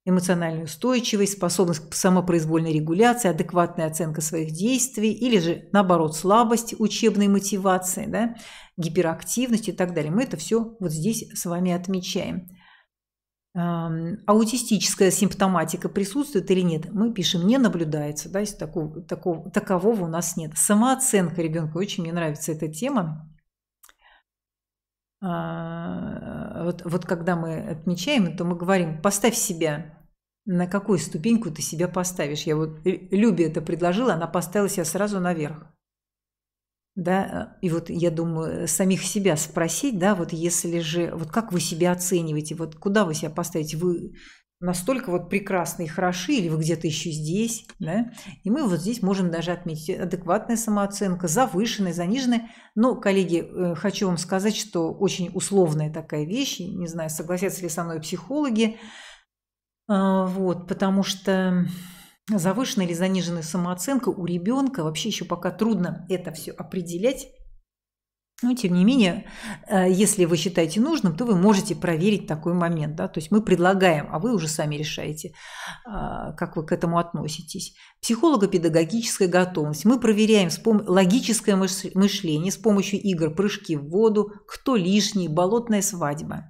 Эмоциональная устойчивость, способность к самопроизвольной регуляции, адекватная оценка своих действий или же, наоборот, слабость учебной мотивации, да, гиперактивность и так далее. Мы это все вот здесь с вами отмечаем. Аутистическая симптоматика присутствует или нет? Мы пишем, не наблюдается, да, если такого, такого, такового у нас нет. Самооценка ребенка, очень мне нравится эта тема. Вот, вот когда мы отмечаем, то мы говорим, поставь себя, на какую ступеньку ты себя поставишь. Я вот Любе это предложила, она поставила себя сразу наверх. Да? И вот я думаю, самих себя спросить, да, вот если же, вот как вы себя оцениваете, вот куда вы себя поставите, вы настолько вот прекрасны и хороши, или вы где-то еще здесь, да? И мы вот здесь можем даже отметить адекватная самооценка, завышенная, заниженная. Но, коллеги, хочу вам сказать, что очень условная такая вещь, не знаю, согласятся ли со мной психологи, вот, потому что завышенная или заниженная самооценка у ребенка вообще еще пока трудно это все определять. Но, тем не менее, если вы считаете нужным, то вы можете проверить такой момент. Да? То есть мы предлагаем, а вы уже сами решаете, как вы к этому относитесь. Психолого-педагогическая готовность. Мы проверяем логическое мышление с помощью игр «Прыжки в воду», «Кто лишний?», «Болотная свадьба».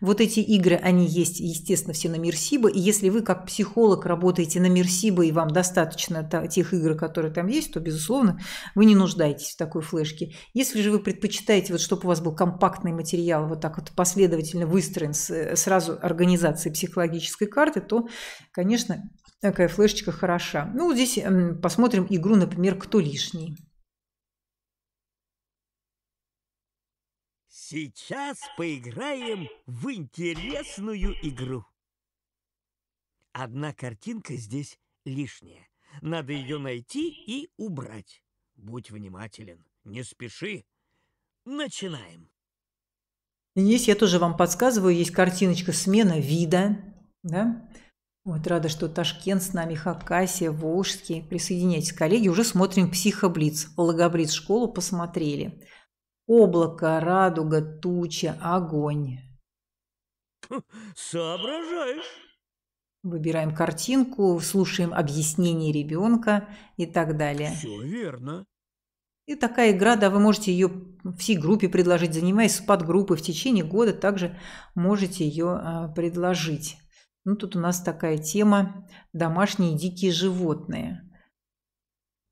Вот эти игры, они есть, естественно, все на Мерсибо. И если вы как психолог работаете на Мерсибо и вам достаточно тех игр, которые там есть, то, безусловно, вы не нуждаетесь в такой флешке. Если же вы предпочитаете, вот, чтобы у вас был компактный материал, вот так вот последовательно выстроен с, сразу организацией психологической карты, то, конечно, такая флешечка хороша. Ну, здесь посмотрим игру, например, «Кто лишний?». Сейчас поиграем в интересную игру. Одна картинка здесь лишняя. Надо ее найти и убрать. Будь внимателен, не спеши. Начинаем. Здесь я тоже вам подсказываю. Есть картиночка «Смена вида». Да? Вот, рада, что Ташкент с нами, Хакасия, Волжский. Присоединяйтесь, коллеги. Уже смотрим «Психоблиц». «ЛогоБлиц школу» посмотрели. Облако, радуга, туча, огонь. Соображаешь. Выбираем картинку, слушаем объяснение ребенка и так далее. Все верно. И такая игра, да, вы можете ее всей группе предложить, занимаясь подгруппой в течение года, также можете ее предложить. Ну, тут у нас такая тема «Домашние дикие животные».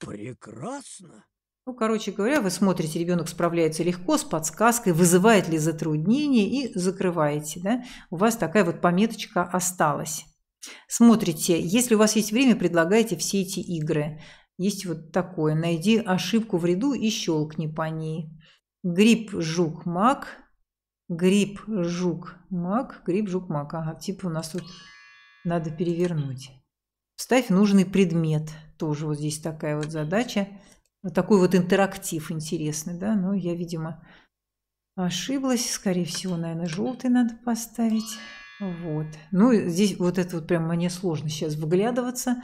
Прекрасно. Ну, короче говоря, вы смотрите, ребенок справляется легко с подсказкой, вызывает ли затруднение, и закрываете. Да? У вас такая вот пометочка осталась. Смотрите, если у вас есть время, предлагайте все эти игры. Есть вот такое. Найди ошибку в ряду и щелкни по ней. Гриб, жук, мак. Гриб, жук, мак. Гриб, жук, мак. Ага, типа у нас тут надо перевернуть. Вставь нужный предмет. Тоже вот здесь такая вот задача. Вот такой вот интерактив интересный, да? Но я, видимо, ошиблась. Скорее всего, наверное, желтый надо поставить. Вот. Ну, здесь вот это вот прям мне сложно сейчас вглядываться.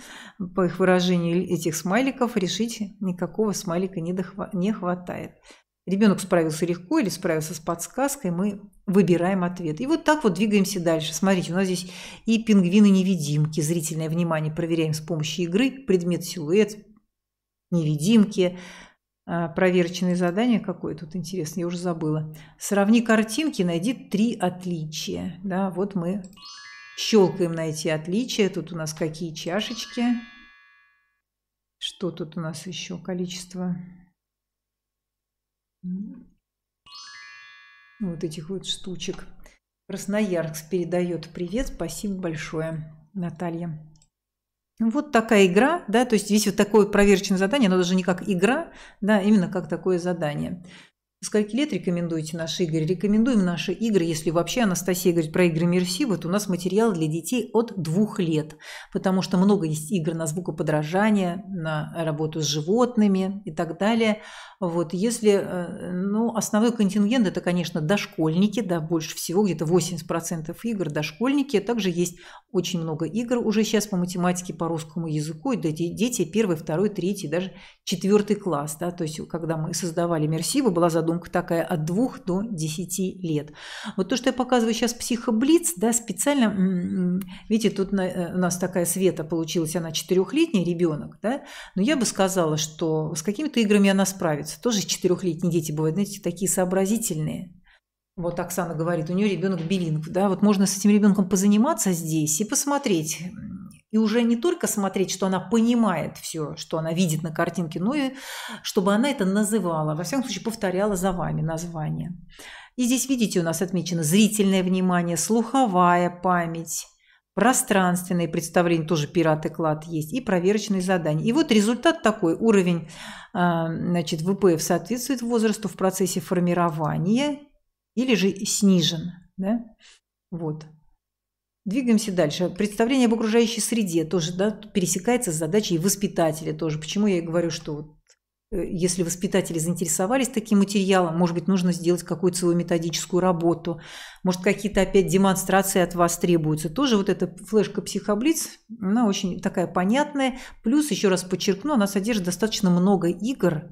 По их выражению этих смайликов решить никакого смайлика не, дохва... не хватает. Ребенок справился легко или справился с подсказкой, мы выбираем ответ. И вот так вот двигаемся дальше. Смотрите, у нас здесь и пингвины-невидимки. Зрительное внимание проверяем с помощью игры. Предмет, силуэт, невидимки, проверочные задания. Какое тут интересно, я уже забыла. Сравни картинки, найди три отличия. Да, вот мы щелкаем на эти отличия. Тут у нас какие чашечки. Что тут у нас еще? Количество вот этих вот штучек. Красноярск передает привет. Спасибо большое, Наталья. Вот такая игра, да, то есть здесь вот такое проверочное задание, оно даже не как игра, да, именно как такое задание. Сколько лет рекомендуете наши игры? Рекомендуем наши игры. Если вообще Анастасия говорит про игры Мерсибо, то у нас материал для детей от двух лет, потому что много есть игр на звукоподражание, на работу с животными и так далее. Вот, если, ну, основной контингент – это, конечно, дошкольники, да, больше всего, где-то восемьдесят процентов игр дошкольники. Также есть очень много игр уже сейчас по математике, по русскому языку. Это дети первый, второй, третий, даже четвертый класс. Да, то есть, когда мы создавали Мерсибо, была задумка такая от двух до десяти лет. Вот то, что я показываю сейчас психоблиц, да, специально, видите, тут на, у нас такая Света получилась, она четырехлетний ребенок, да, но я бы сказала, что с какими-то играми она справится. Тоже четырехлетние дети бывают, знаете, такие сообразительные. Вот Оксана говорит, у нее ребенок билингв, да, вот можно с этим ребенком позаниматься здесь и посмотреть. И уже не только смотреть, что она понимает все, что она видит на картинке, но и чтобы она это называла, во всяком случае повторяла за вами название. И здесь, видите, у нас отмечено зрительное внимание, слуховая память, пространственные представления, тоже пират и клад есть, и проверочные задания. И вот результат такой, уровень, значит, вэ пэ эф соответствует возрасту в процессе формирования или же снижен. Да? Вот. Двигаемся дальше. Представление об окружающей среде тоже, да, пересекается с задачей воспитателя тоже. Почему я и говорю, что вот, если воспитатели заинтересовались таким материалом, может быть, нужно сделать какую-то свою методическую работу, может, какие-то опять демонстрации от вас требуются. Тоже вот эта флешка «Психоблиц», она очень такая понятная. Плюс, еще раз подчеркну, она содержит достаточно много игр,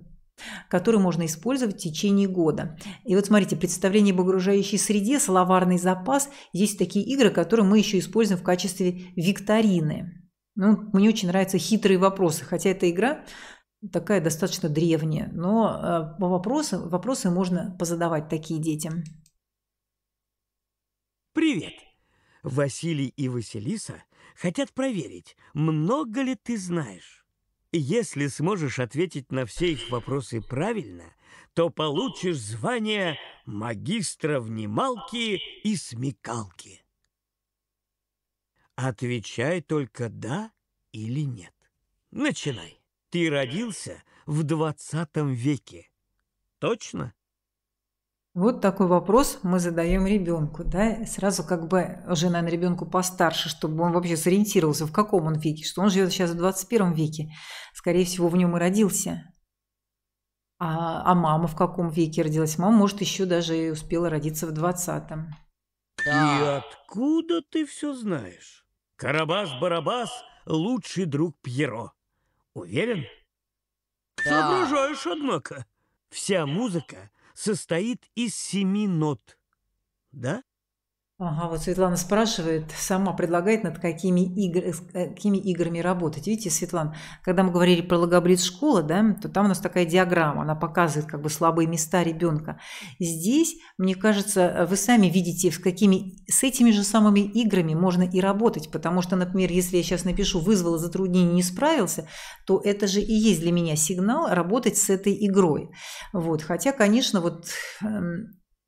которые можно использовать в течение года. И вот смотрите, представление об окружающей среде, словарный запас. Есть такие игры, которые мы еще используем в качестве викторины. Ну, мне очень нравятся хитрые вопросы, хотя эта игра такая достаточно древняя, но вопросы, вопросы можно позадавать такие детям. Привет! Василий и Василиса хотят проверить, много ли ты знаешь. Если сможешь ответить на все их вопросы правильно, то получишь звание магистра внималки и смекалки. Отвечай только «да» или «нет». Начинай. Ты родился в двадцатом веке. Точно? Вот такой вопрос мы задаем ребенку, да, сразу как бы уже, наверное, ребенку постарше, чтобы он вообще сориентировался, в каком он веке, что он живет сейчас в двадцать первом веке, скорее всего, в нем и родился. А, а мама в каком веке родилась? Мама, может, еще даже и успела родиться в двадцатом. Да. И откуда ты все знаешь? Карабас-Барабас – лучший друг Пьеро. Уверен? Да. Соображаешь, однако. Вся музыка состоит из семи нот, да? Ага, вот Светлана спрашивает, сама предлагает, над какими, игр, какими играми работать. Видите, Светлана, когда мы говорили про ЛогоБлиц школа, да, то там у нас такая диаграмма, она показывает как бы слабые места ребенка. Здесь, мне кажется, вы сами видите, с какими, с этими же самыми играми можно и работать, потому что, например, если я сейчас напишу «вызвало затруднение, не справился», то это же и есть для меня сигнал работать с этой игрой. Вот, хотя, конечно, вот...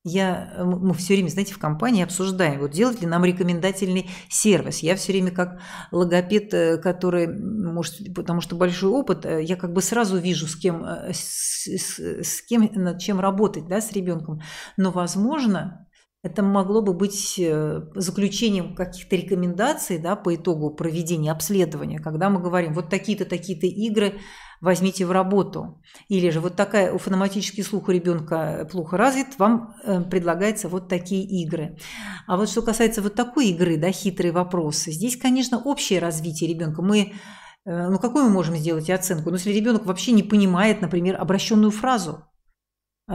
Я, мы все время, знаете, в компании обсуждаем, вот делать ли нам рекомендательный сервис. Я все время как логопед, который, может, потому что большой опыт, я как бы сразу вижу, с кем, с, с кем над чем работать, да, с ребенком. Но, возможно, это могло бы быть заключением каких-то рекомендаций, да, по итогу проведения обследования, когда мы говорим, вот такие-то, такие-то игры возьмите в работу. Или же вот такая, фонематический слух у ребенка плохо развит, вам предлагаются вот такие игры. А вот что касается вот такой игры, да, хитрые вопросы, здесь, конечно, общее развитие ребенка. Мы, ну, какую мы можем сделать оценку? Ну, если ребенок вообще не понимает, например, обращенную фразу.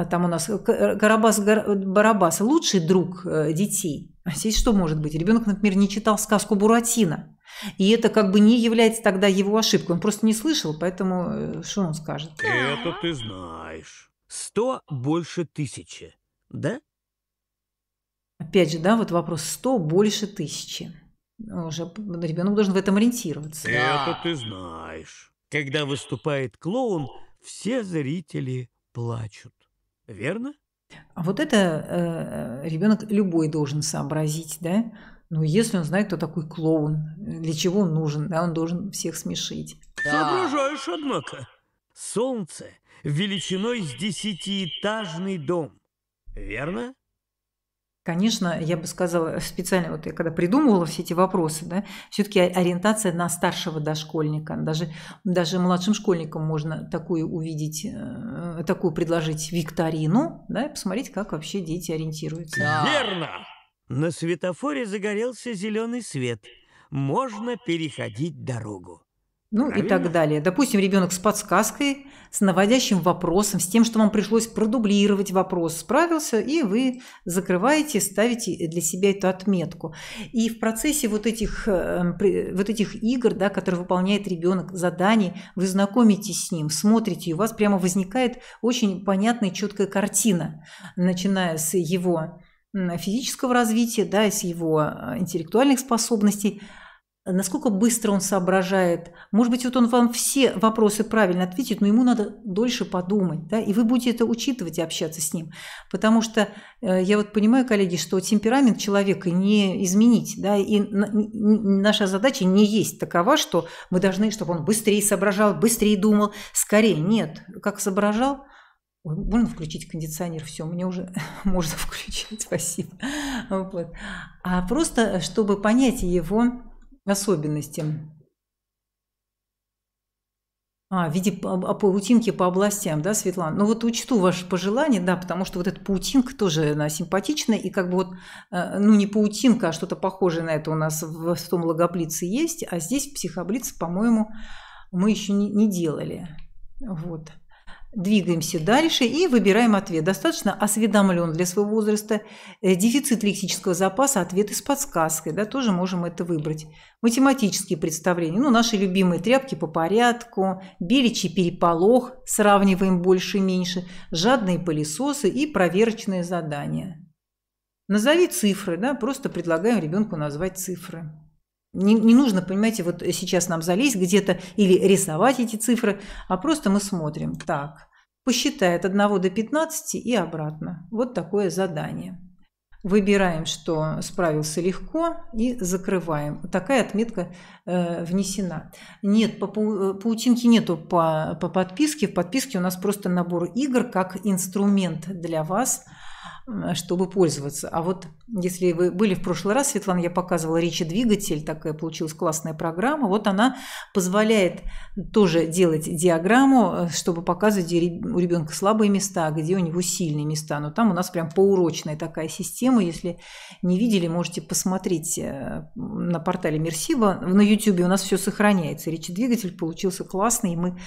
Там у нас Карабас-Барабас – лучший друг детей. А здесь что может быть? Ребенок, например, не читал сказку Буратино. И это как бы не является тогда его ошибкой. Он просто не слышал, поэтому что он скажет? Это ты знаешь. Сто больше тысячи, да? Опять же, да, вот вопрос сто больше тысячи. Уже ребенок должен в этом ориентироваться. Это ты знаешь. Когда выступает клоун, все зрители плачут. Верно? А вот это э, ребенок любой должен сообразить, да? Ну, если он знает, кто такой клоун, для чего он нужен, да, он должен всех смешить. Да. Соображаешь, однако. солнце величиной с десятиэтажный дом. Верно? Конечно, я бы сказала, специально вот я когда придумывала все эти вопросы, да, все-таки ориентация на старшего дошкольника. Даже, даже младшим школьникам можно такую увидеть, такую предложить викторину, да, и посмотреть, как вообще дети ориентируются. Верно! На светофоре загорелся зеленый свет. Можно переходить дорогу. Ну правильно? И так далее. Допустим, ребенок с подсказкой, с наводящим вопросом, с тем, что вам пришлось продублировать вопрос, справился, и вы закрываете, ставите для себя эту отметку. И в процессе вот этих, вот этих игр, да, которые выполняет ребенок, заданий, вы знакомитесь с ним, смотрите, и у вас прямо возникает очень понятная, четкая картина, начиная с его физического развития, да, с его интеллектуальных способностей. Насколько быстро он соображает. Может быть, вот он вам все вопросы правильно ответит, но ему надо дольше подумать. Да? И вы будете это учитывать и общаться с ним. Потому что я вот понимаю, коллеги, что темперамент человека не изменить. Да? И наша задача не есть такова, что мы должны, чтобы он быстрее соображал, быстрее думал, скорее. Нет. Как соображал? Можно включить кондиционер, все, мне уже можно включить, спасибо. Вот. А просто, чтобы понять его особенности. А, в виде паутинки по областям, да, Светлана? Ну вот учту ваши пожелания, да, потому что вот эта паутинка тоже, она симпатичная, и как бы вот, ну не паутинка, а что-то похожее на это у нас в, в том логоблице есть, а здесь психоблиц, по-моему, мы еще не, не делали. Вот. Двигаемся дальше и выбираем ответ. Достаточно осведомлен для своего возраста, дефицит лексического запаса, ответы с подсказкой, да, тоже можем это выбрать. Математические представления, ну, наши любимые тряпки по порядку, беличий переполох, сравниваем больше и меньше, жадные пылесосы и проверочные задания. Назови цифры, да, просто предлагаем ребенку назвать цифры. Не, не нужно, понимаете, вот сейчас нам залезть где-то или рисовать эти цифры, а просто мы смотрим. Так, посчитай от одного до пятнадцати и обратно. Вот такое задание. Выбираем, что справился легко, и закрываем. Такая отметка э, внесена. Нет, по паутинке нету по, по подписке. В подписке у нас просто набор игр как инструмент для вас, чтобы пользоваться. А вот если вы были в прошлый раз, Светлана, я показывала «Речи-двигатель», такая получилась классная программа, вот она позволяет тоже делать диаграмму, чтобы показывать, где у ребенка слабые места, где у него сильные места. Но там у нас прям поурочная такая система. Если не видели, можете посмотреть на портале Мерсибо. На YouTube у нас все сохраняется. «Речи-двигатель» получился классный, и мы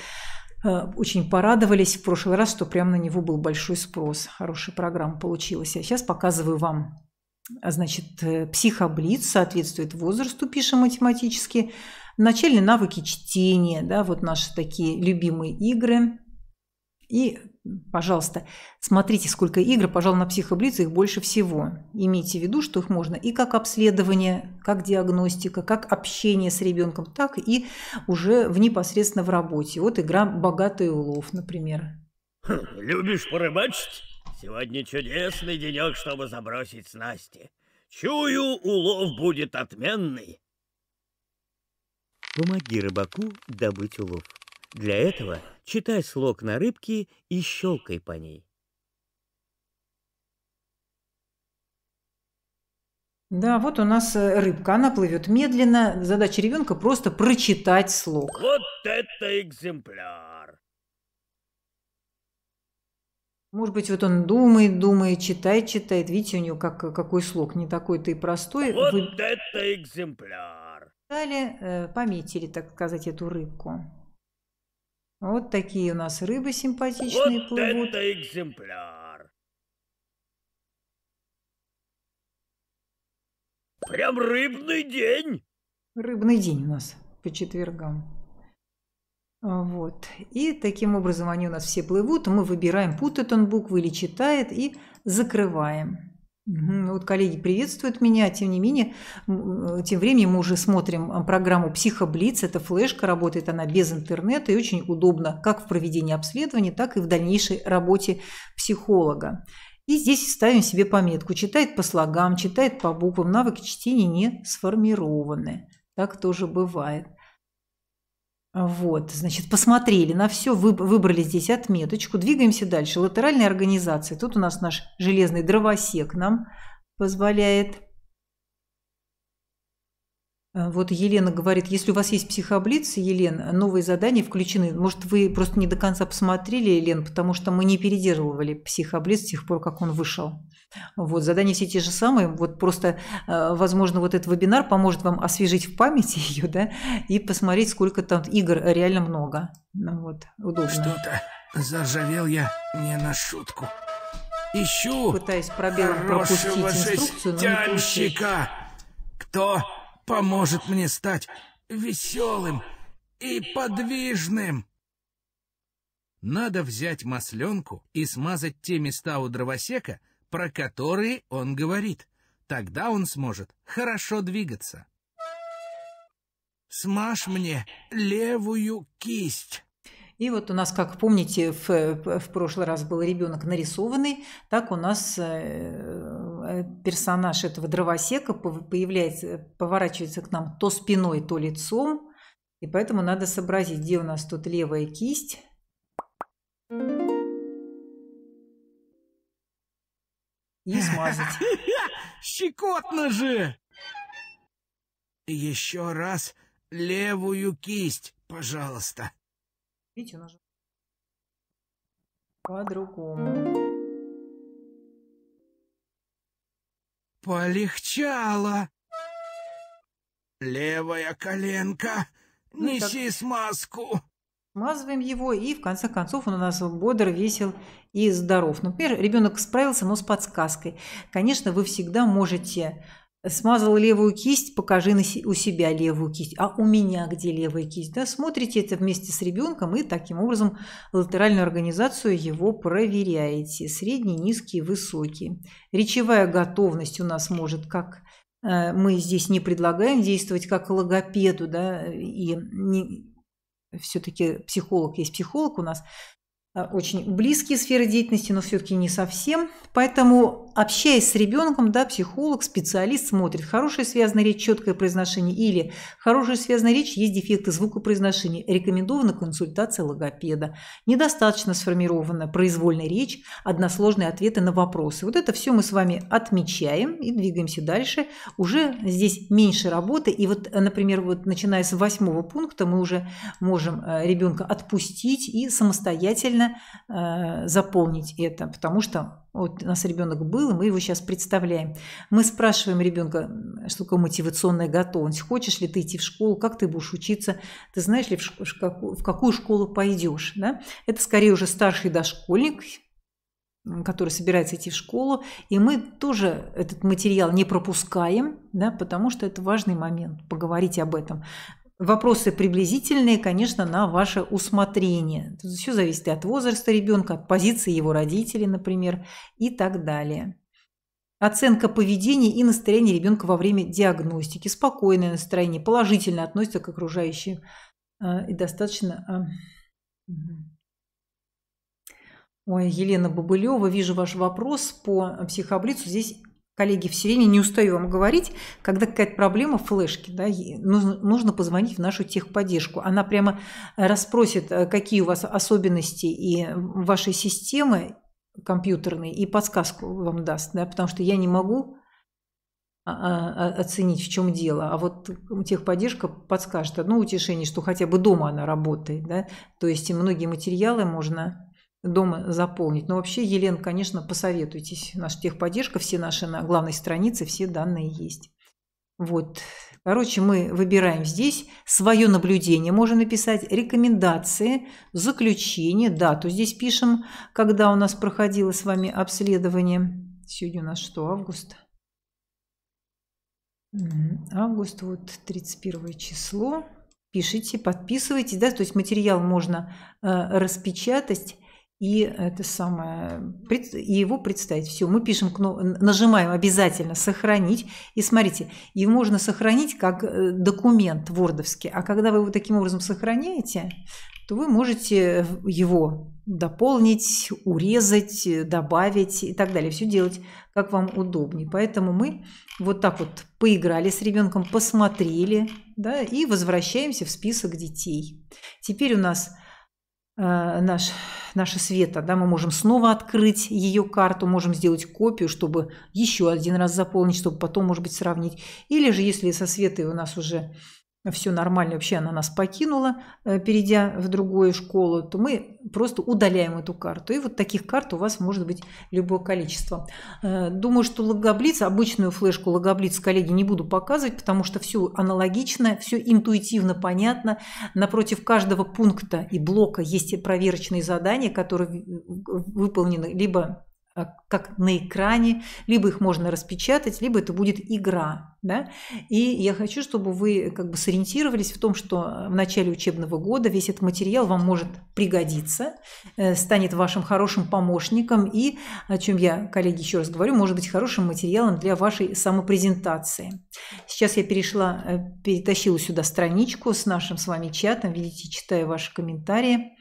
очень порадовались в прошлый раз, что прямо на него был большой спрос. Хорошая программа получилась. А сейчас показываю вам. Значит, психоблиц соответствует возрасту, пишем математически. Начальные навыки чтения, да, вот наши такие любимые игры. И, пожалуйста, смотрите, сколько игр, пожалуй, на психоблиц их больше всего. Имейте в виду, что их можно и как обследование, как диагностика, как общение с ребенком, так и уже в непосредственно в работе. Вот игра «Богатый улов», например. Любишь порыбачить? Сегодня чудесный денек, чтобы забросить снасти. Чую, улов будет отменный. Помоги рыбаку добыть улов. Для этого читай слог на рыбке и щелкай по ней. Да, вот у нас рыбка, она плывет медленно. Задача ребенка просто прочитать слог. Вот это экземпляр! Может быть, вот он думает, думает, читает, читает. Видите, у него как, какой слог, не такой-то и простой. Вот Вы... это экземпляр! Далее пометили, так сказать, эту рыбку. Вот такие у нас рыбы симпатичные вот плывут. Это экземпляр. Прям рыбный день. Рыбный день у нас по четвергам. Вот. И таким образом они у нас все плывут. Мы выбираем, путает он буквы или читает, и закрываем. Вот коллеги приветствуют меня, тем не менее, тем временем мы уже смотрим программу «Психоблиц». Это флешка, работает она без интернета и очень удобно как в проведении обследования, так и в дальнейшей работе психолога. И здесь ставим себе пометку «Читает по слогам», «Читает по буквам», «Навыки чтения не сформированы». Так тоже бывает. Вот, значит, посмотрели на все, выбрали здесь отметочку. Двигаемся дальше. Латеральная организация. Тут у нас наш железный дровосек нам позволяет. Вот Елена говорит, если у вас есть психоблиц, Елена, новые задания включены. Может, вы просто не до конца посмотрели, Елена, потому что мы не передерживали психоблиц с тех пор, как он вышел. Вот, задания все те же самые. Вот просто, возможно, вот этот вебинар поможет вам освежить в памяти ее, да, и посмотреть, сколько там игр реально много. Вот, удобно. Что-то заржавел я не на шутку. Ищу пытаюсь пробелом пропустить инструкцию, но не получается. Кто поможет мне стать веселым и подвижным. Надо взять масленку и смазать те места у дровосека, про которые он говорит. Тогда он сможет хорошо двигаться. Смажь мне левую кисть. И вот у нас, как помните, в, в прошлый раз был ребенок нарисованный, так у нас персонаж этого дровосека появляется, поворачивается к нам то спиной, то лицом. И поэтому надо сообразить, где у нас тут левая кисть. И смазать. Щекотно же! Еще раз левую кисть, пожалуйста. Видите, он уже по-другому. Полегчало. Левая коленка. Ну, неси так смазку. Смазываем его, и в конце концов он у нас бодр, весел и здоров. Например, ребенок справился, но с подсказкой. Конечно, вы всегда можете... Смазал левую кисть, покажи у себя левую кисть. А у меня где левая кисть? Да, смотрите это вместе с ребенком и таким образом латеральную организацию его проверяете. Средний, низкий, высокий. Речевая готовность у нас может, как мы здесь не предлагаем действовать как логопеду, да, и все-таки психолог есть психолог у нас. Очень близкие сферы деятельности, но все-таки не совсем. Поэтому, общаясь с ребенком, да, психолог, специалист смотрит, хорошая связанная речь, четкое произношение или хорошая связанная речь, есть дефекты звукопроизношения. Рекомендована консультация логопеда. Недостаточно сформирована произвольная речь, односложные ответы на вопросы. Вот это все мы с вами отмечаем и двигаемся дальше. Уже здесь меньше работы. И вот, например, вот начиная с восьмого пункта мы уже можем ребенка отпустить и самостоятельно заполнить это, потому что вот у нас ребенок был, и мы его сейчас представляем. Мы спрашиваем ребенка, что такое мотивационная готовность. Хочешь ли ты идти в школу? Как ты будешь учиться? Ты знаешь ли, в какую, в какую школу пойдешь? Да? Это скорее уже старший дошкольник, который собирается идти в школу. И мы тоже этот материал не пропускаем, да, потому что это важный момент. Поговорить об этом. Вопросы приблизительные, конечно, на ваше усмотрение. Тут все зависит от возраста ребенка, от позиции его родителей, например, и так далее. Оценка поведения и настроения ребенка во время диагностики. Спокойное настроение, положительно относится к окружающим и достаточно... Ой, Елена Бобылева, вижу ваш вопрос по психоблицу. Здесь... Коллеги, все время не устаю вам говорить, когда какая-то проблема флешки, да, нужно позвонить в нашу техподдержку. Она прямо расспросит, какие у вас особенности и вашей системы компьютерной, и подсказку вам даст, да, потому что я не могу оценить, в чем дело. А вот техподдержка подскажет. Одно утешение, что хотя бы дома она работает, да, то есть многие материалы можно... дома заполнить. Но вообще, Елена, конечно, посоветуйтесь. Наша техподдержка, все наши на главной странице, все данные есть. Вот. Короче, мы выбираем здесь свое наблюдение, можем написать рекомендации, заключение, дату. Здесь пишем, когда у нас проходило с вами обследование. Сегодня у нас что, август? Август, вот тридцать первое число. Пишите, подписывайтесь, да, то есть материал можно э, распечатать. И это самое, и его представить. Все, мы пишем, нажимаем обязательно сохранить. И смотрите, его можно сохранить как документ вордовский. А когда вы его таким образом сохраняете, то вы можете его дополнить, урезать, добавить и так далее. Все делать, как вам удобнее. Поэтому мы вот так вот поиграли с ребенком, посмотрели, да, и возвращаемся в список детей. Теперь у нас э, наш, наша Света, да, мы можем снова открыть ее карту, можем сделать копию, чтобы еще один раз заполнить, чтобы потом, может быть, сравнить. Или же, если со Светой у нас уже все нормально, вообще она нас покинула, перейдя в другую школу, то мы просто удаляем эту карту. И вот таких карт у вас может быть любое количество. Думаю, что ЛогоБлиц, обычную флешку ЛогоБлиц, коллеги, не буду показывать, потому что все аналогично, все интуитивно понятно. Напротив каждого пункта и блока есть проверочные задания, которые выполнены либо как на экране, либо их можно распечатать, либо это будет игра. Да? И я хочу, чтобы вы как бы сориентировались в том, что в начале учебного года весь этот материал вам может пригодиться, станет вашим хорошим помощником и, о чем я, коллеги, еще раз говорю, может быть хорошим материалом для вашей самопрезентации. Сейчас я перешла, перетащила сюда страничку с нашим с вами чатом, видите, читаю ваши комментарии.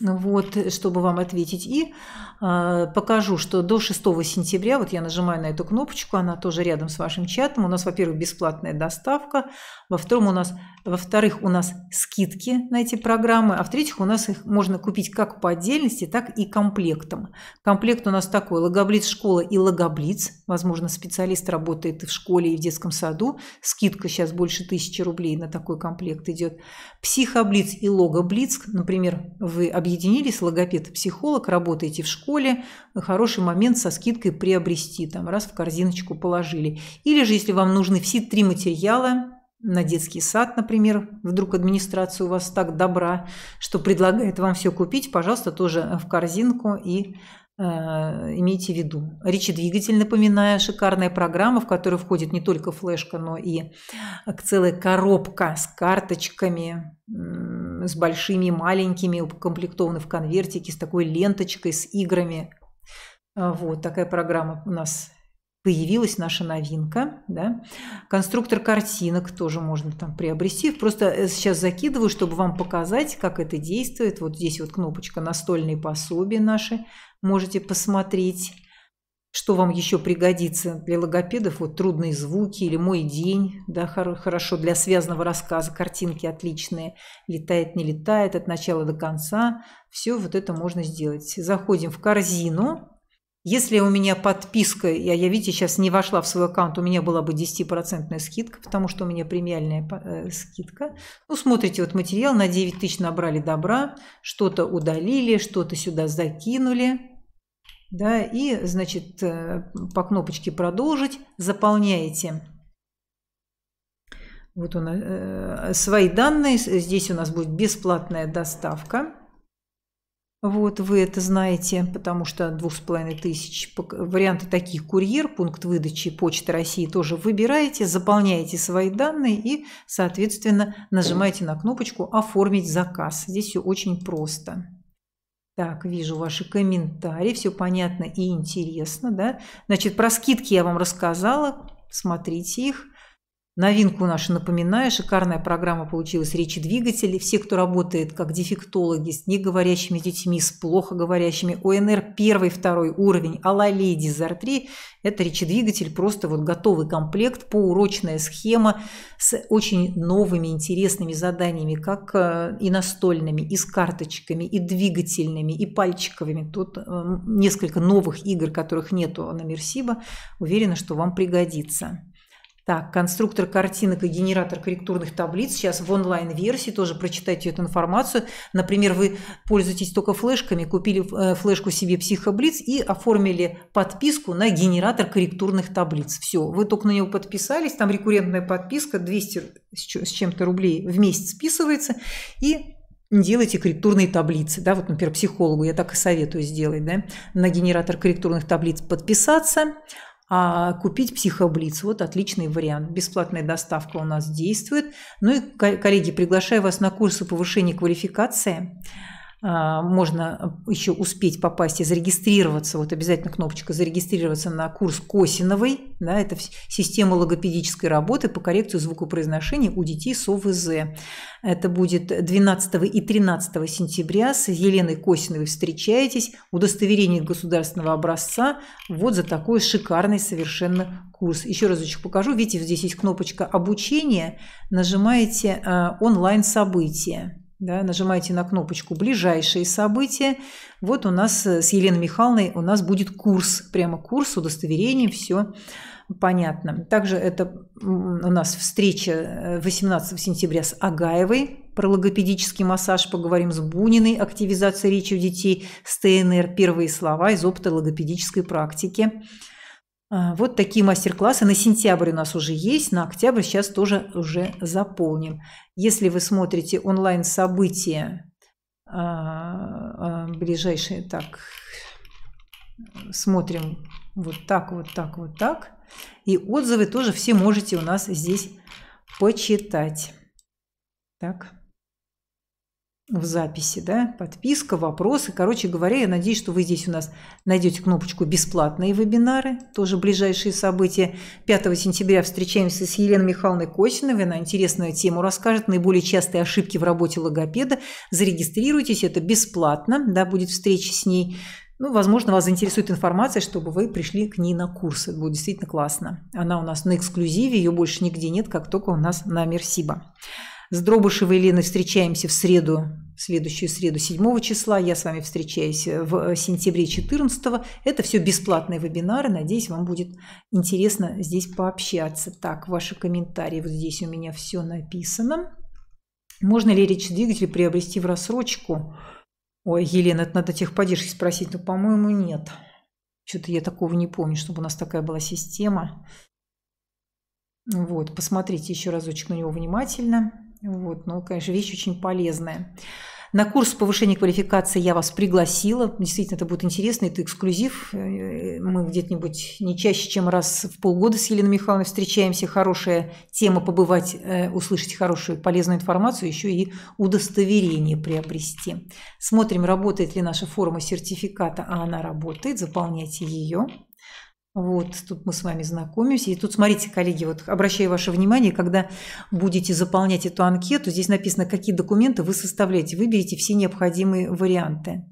Вот, чтобы вам ответить. И э, покажу, что до шестого сентября, вот я нажимаю на эту кнопочку, она тоже рядом с вашим чатом. У нас, во-первых, бесплатная доставка, во-вторых, у нас, во-вторых, у нас скидки на эти программы, а в-третьих, у нас их можно купить как по отдельности, так и комплектом. Комплект у нас такой: ЛогоБлиц школа и ЛогоБлиц. Возможно, специалист работает и в школе, и в детском саду. Скидка сейчас больше тысячи рублей на такой комплект идет. Психоблиц и ЛогоБлиц, например, вы объявляете, объединились, логопед, психолог, работаете в школе, хороший момент со скидкой приобрести, там раз в корзиночку положили. Или же, если вам нужны все три материала на детский сад, например, вдруг администрация у вас так добра, что предлагает вам все купить, пожалуйста, тоже в корзинку и имейте в виду. Речи-двигатель, напоминаю, шикарная программа, в которую входит не только флешка, но и целая коробка с карточками, с большими и маленькими, укомплектованы в конвертике, с такой ленточкой, с играми. Вот такая программа у нас появилась, наша новинка. Да? Конструктор картинок тоже можно там приобрести. Просто сейчас закидываю, чтобы вам показать, как это действует. Вот здесь вот кнопочка «Настольные пособия» наши. Можете посмотреть, что вам еще пригодится для логопедов. Вот «Трудные звуки» или «Мой день». Да, хорошо для связанного рассказа. Картинки отличные. «Летает, не летает», от начала до конца. Все вот это можно сделать. Заходим в корзину. Если у меня подписка, я, я, видите, сейчас не вошла в свой аккаунт, у меня была бы десятипроцентная скидка, потому что у меня премиальная э, скидка. Ну, смотрите, вот материал на девять тысяч набрали добра, что-то удалили, что-то сюда закинули. Да, и, значит, э, по кнопочке «Продолжить» заполняете. Вот у нас э, свои данные, здесь у нас будет бесплатная доставка. Вот вы это знаете, потому что две тысячи пятьсот варианты таких: курьер, пункт выдачи, Почта России, тоже выбираете, заполняете свои данные и, соответственно, нажимаете на кнопочку «Оформить заказ». Здесь все очень просто. Так, вижу ваши комментарии, все понятно и интересно, да? Значит, про скидки я вам рассказала, смотрите их. Новинку нашу напоминаю, шикарная программа получилась «Речи-двигатель». Все, кто работает как дефектологи с неговорящими детьми, с плохо говорящими, ОНР первый-второй уровень, алалии, дизартрии, это «Речи-двигатель», просто вот готовый комплект, поурочная схема с очень новыми интересными заданиями, как и настольными, и с карточками, и двигательными, и пальчиковыми. Тут несколько новых игр, которых нету на Мерсибо. Уверена, что вам пригодится. Так, конструктор картинок и генератор корректурных таблиц. Сейчас в онлайн-версии тоже прочитайте эту информацию. Например, вы пользуетесь только флешками, купили флешку себе «Психоблиц» и оформили подписку на генератор корректурных таблиц. Все, вы только на него подписались, там рекуррентная подписка, двести с чем-то рублей в месяц списывается, и делайте корректурные таблицы, да, вот, например, психологу я так и советую сделать, да, на генератор корректурных таблиц подписаться, а купить «Психоблиц». Вот отличный вариант. Бесплатная доставка у нас действует. Ну и, коллеги, приглашаю вас на курсы повышения квалификации. можно еще успеть попасть и зарегистрироваться, вот обязательно кнопочка «Зарегистрироваться на курс Косиновой», да, это система логопедической работы по коррекции звукопроизношения у детей с ОВЗ. Это будет двенадцатого и тринадцатого сентября, с Еленой Косиновой встречаетесь, удостоверение государственного образца, вот за такой шикарный совершенно курс. Еще разочек покажу, видите, здесь есть кнопочка «Обучение», нажимаете «Онлайн-события». Да, нажимаете на кнопочку «Ближайшие события». Вот у нас с Еленой Михайловной у нас будет курс, прямо курс, удостоверение, все понятно. Также это у нас встреча восемнадцатого сентября с Агаевой. Про логопедический массаж поговорим с Буниной, активизация речи у детей с ТНР, первые слова из опыта логопедической практики. Вот такие мастер-классы на сентябрь у нас уже есть, на октябрь сейчас тоже уже заполним. Если вы смотрите онлайн-события ближайшие, так, смотрим вот так, вот так, вот так. И отзывы тоже все можете у нас здесь почитать. Так. В записи, да, подписка, вопросы. Короче говоря, я надеюсь, что вы здесь у нас найдете кнопочку «Бесплатные вебинары», тоже ближайшие события. пятого сентября встречаемся с Еленой Михайловной Косиновой, она интересную тему расскажет, наиболее частые ошибки в работе логопеда. Зарегистрируйтесь, это бесплатно, да, будет встреча с ней. Ну, возможно, вас заинтересует информация, чтобы вы пришли к ней на курсы. Это будет действительно классно. Она у нас на эксклюзиве, ее больше нигде нет, как только у нас на Мерсибо. С Дробышевой Еленой встречаемся в среду, следующую среду, седьмого числа. Я с вами встречаюсь в сентябре четырнадцатого. Это все бесплатные вебинары. Надеюсь, вам будет интересно здесь пообщаться. Так, ваши комментарии. Вот здесь у меня все написано. Можно ли речь-двигатель приобрести в рассрочку? Ой, Елена, это надо техподдержки спросить. Но, по-моему, нет. Что-то я такого не помню, чтобы у нас такая была система. Вот, посмотрите еще разочек на него внимательно. Вот, ну, конечно, вещь очень полезная. На курс повышения квалификации я вас пригласила. Действительно, это будет интересно, это эксклюзив. Мы где-нибудь не чаще, чем раз в полгода с Еленой Михайловной встречаемся. Хорошая тема побывать, услышать хорошую полезную информацию, еще и удостоверение приобрести. Смотрим, работает ли наша форма сертификата, а она работает. Заполняйте ее. Вот, тут мы с вами знакомимся. И тут, смотрите, коллеги, вот обращаю ваше внимание, когда будете заполнять эту анкету, здесь написано, какие документы вы составляете. Выберите все необходимые варианты.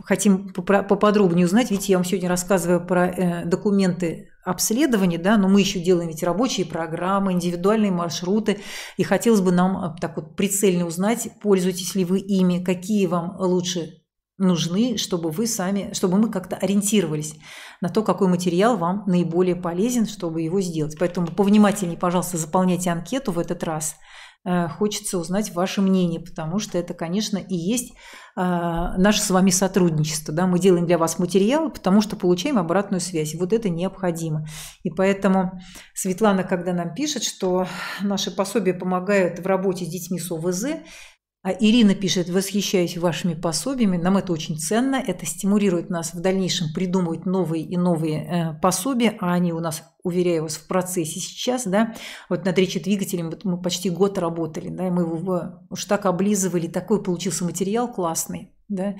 Хотим поподробнее узнать, видите, я вам сегодня рассказываю про документы обследования, да, но мы еще делаем ведь рабочие программы, индивидуальные маршруты, и хотелось бы нам так вот прицельно узнать, пользуетесь ли вы ими, какие вам лучше нужны, чтобы вы сами, чтобы мы как-то ориентировались на то, какой материал вам наиболее полезен, чтобы его сделать. Поэтому повнимательнее, пожалуйста, заполняйте анкету в этот раз. Хочется узнать ваше мнение, потому что это, конечно, и есть наше с вами сотрудничество. Да? Мы делаем для вас материалы, потому что получаем обратную связь. Вот это необходимо. И поэтому Светлана, когда нам пишет, что наши пособия помогают в работе с детьми с ОВЗ, а Ирина пишет: восхищаюсь вашими пособиями, нам это очень ценно, это стимулирует нас в дальнейшем придумывать новые и новые э, пособия, а они у нас, уверяю вас, в процессе сейчас, да, вот над речи-двигателем вот мы почти год работали, да, мы его уж так облизывали, такой получился материал классный, да,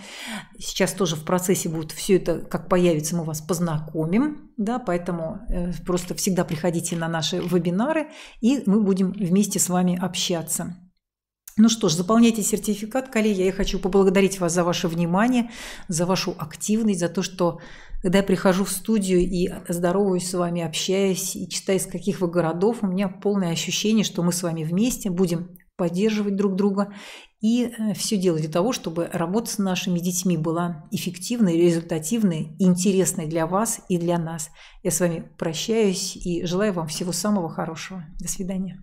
сейчас тоже в процессе будет все это, как появится, мы вас познакомим, да, поэтому э, просто всегда приходите на наши вебинары, и мы будем вместе с вами общаться. Ну что ж, заполняйте сертификат, коллеги. Я хочу поблагодарить вас за ваше внимание, за вашу активность, за то, что когда я прихожу в студию и здороваюсь с вами, общаюсь и читаю, из каких вы городов, у меня полное ощущение, что мы с вами вместе будем поддерживать друг друга и все делать для того, чтобы работа с нашими детьми была эффективной, результативной, интересной для вас и для нас. Я с вами прощаюсь и желаю вам всего самого хорошего. До свидания.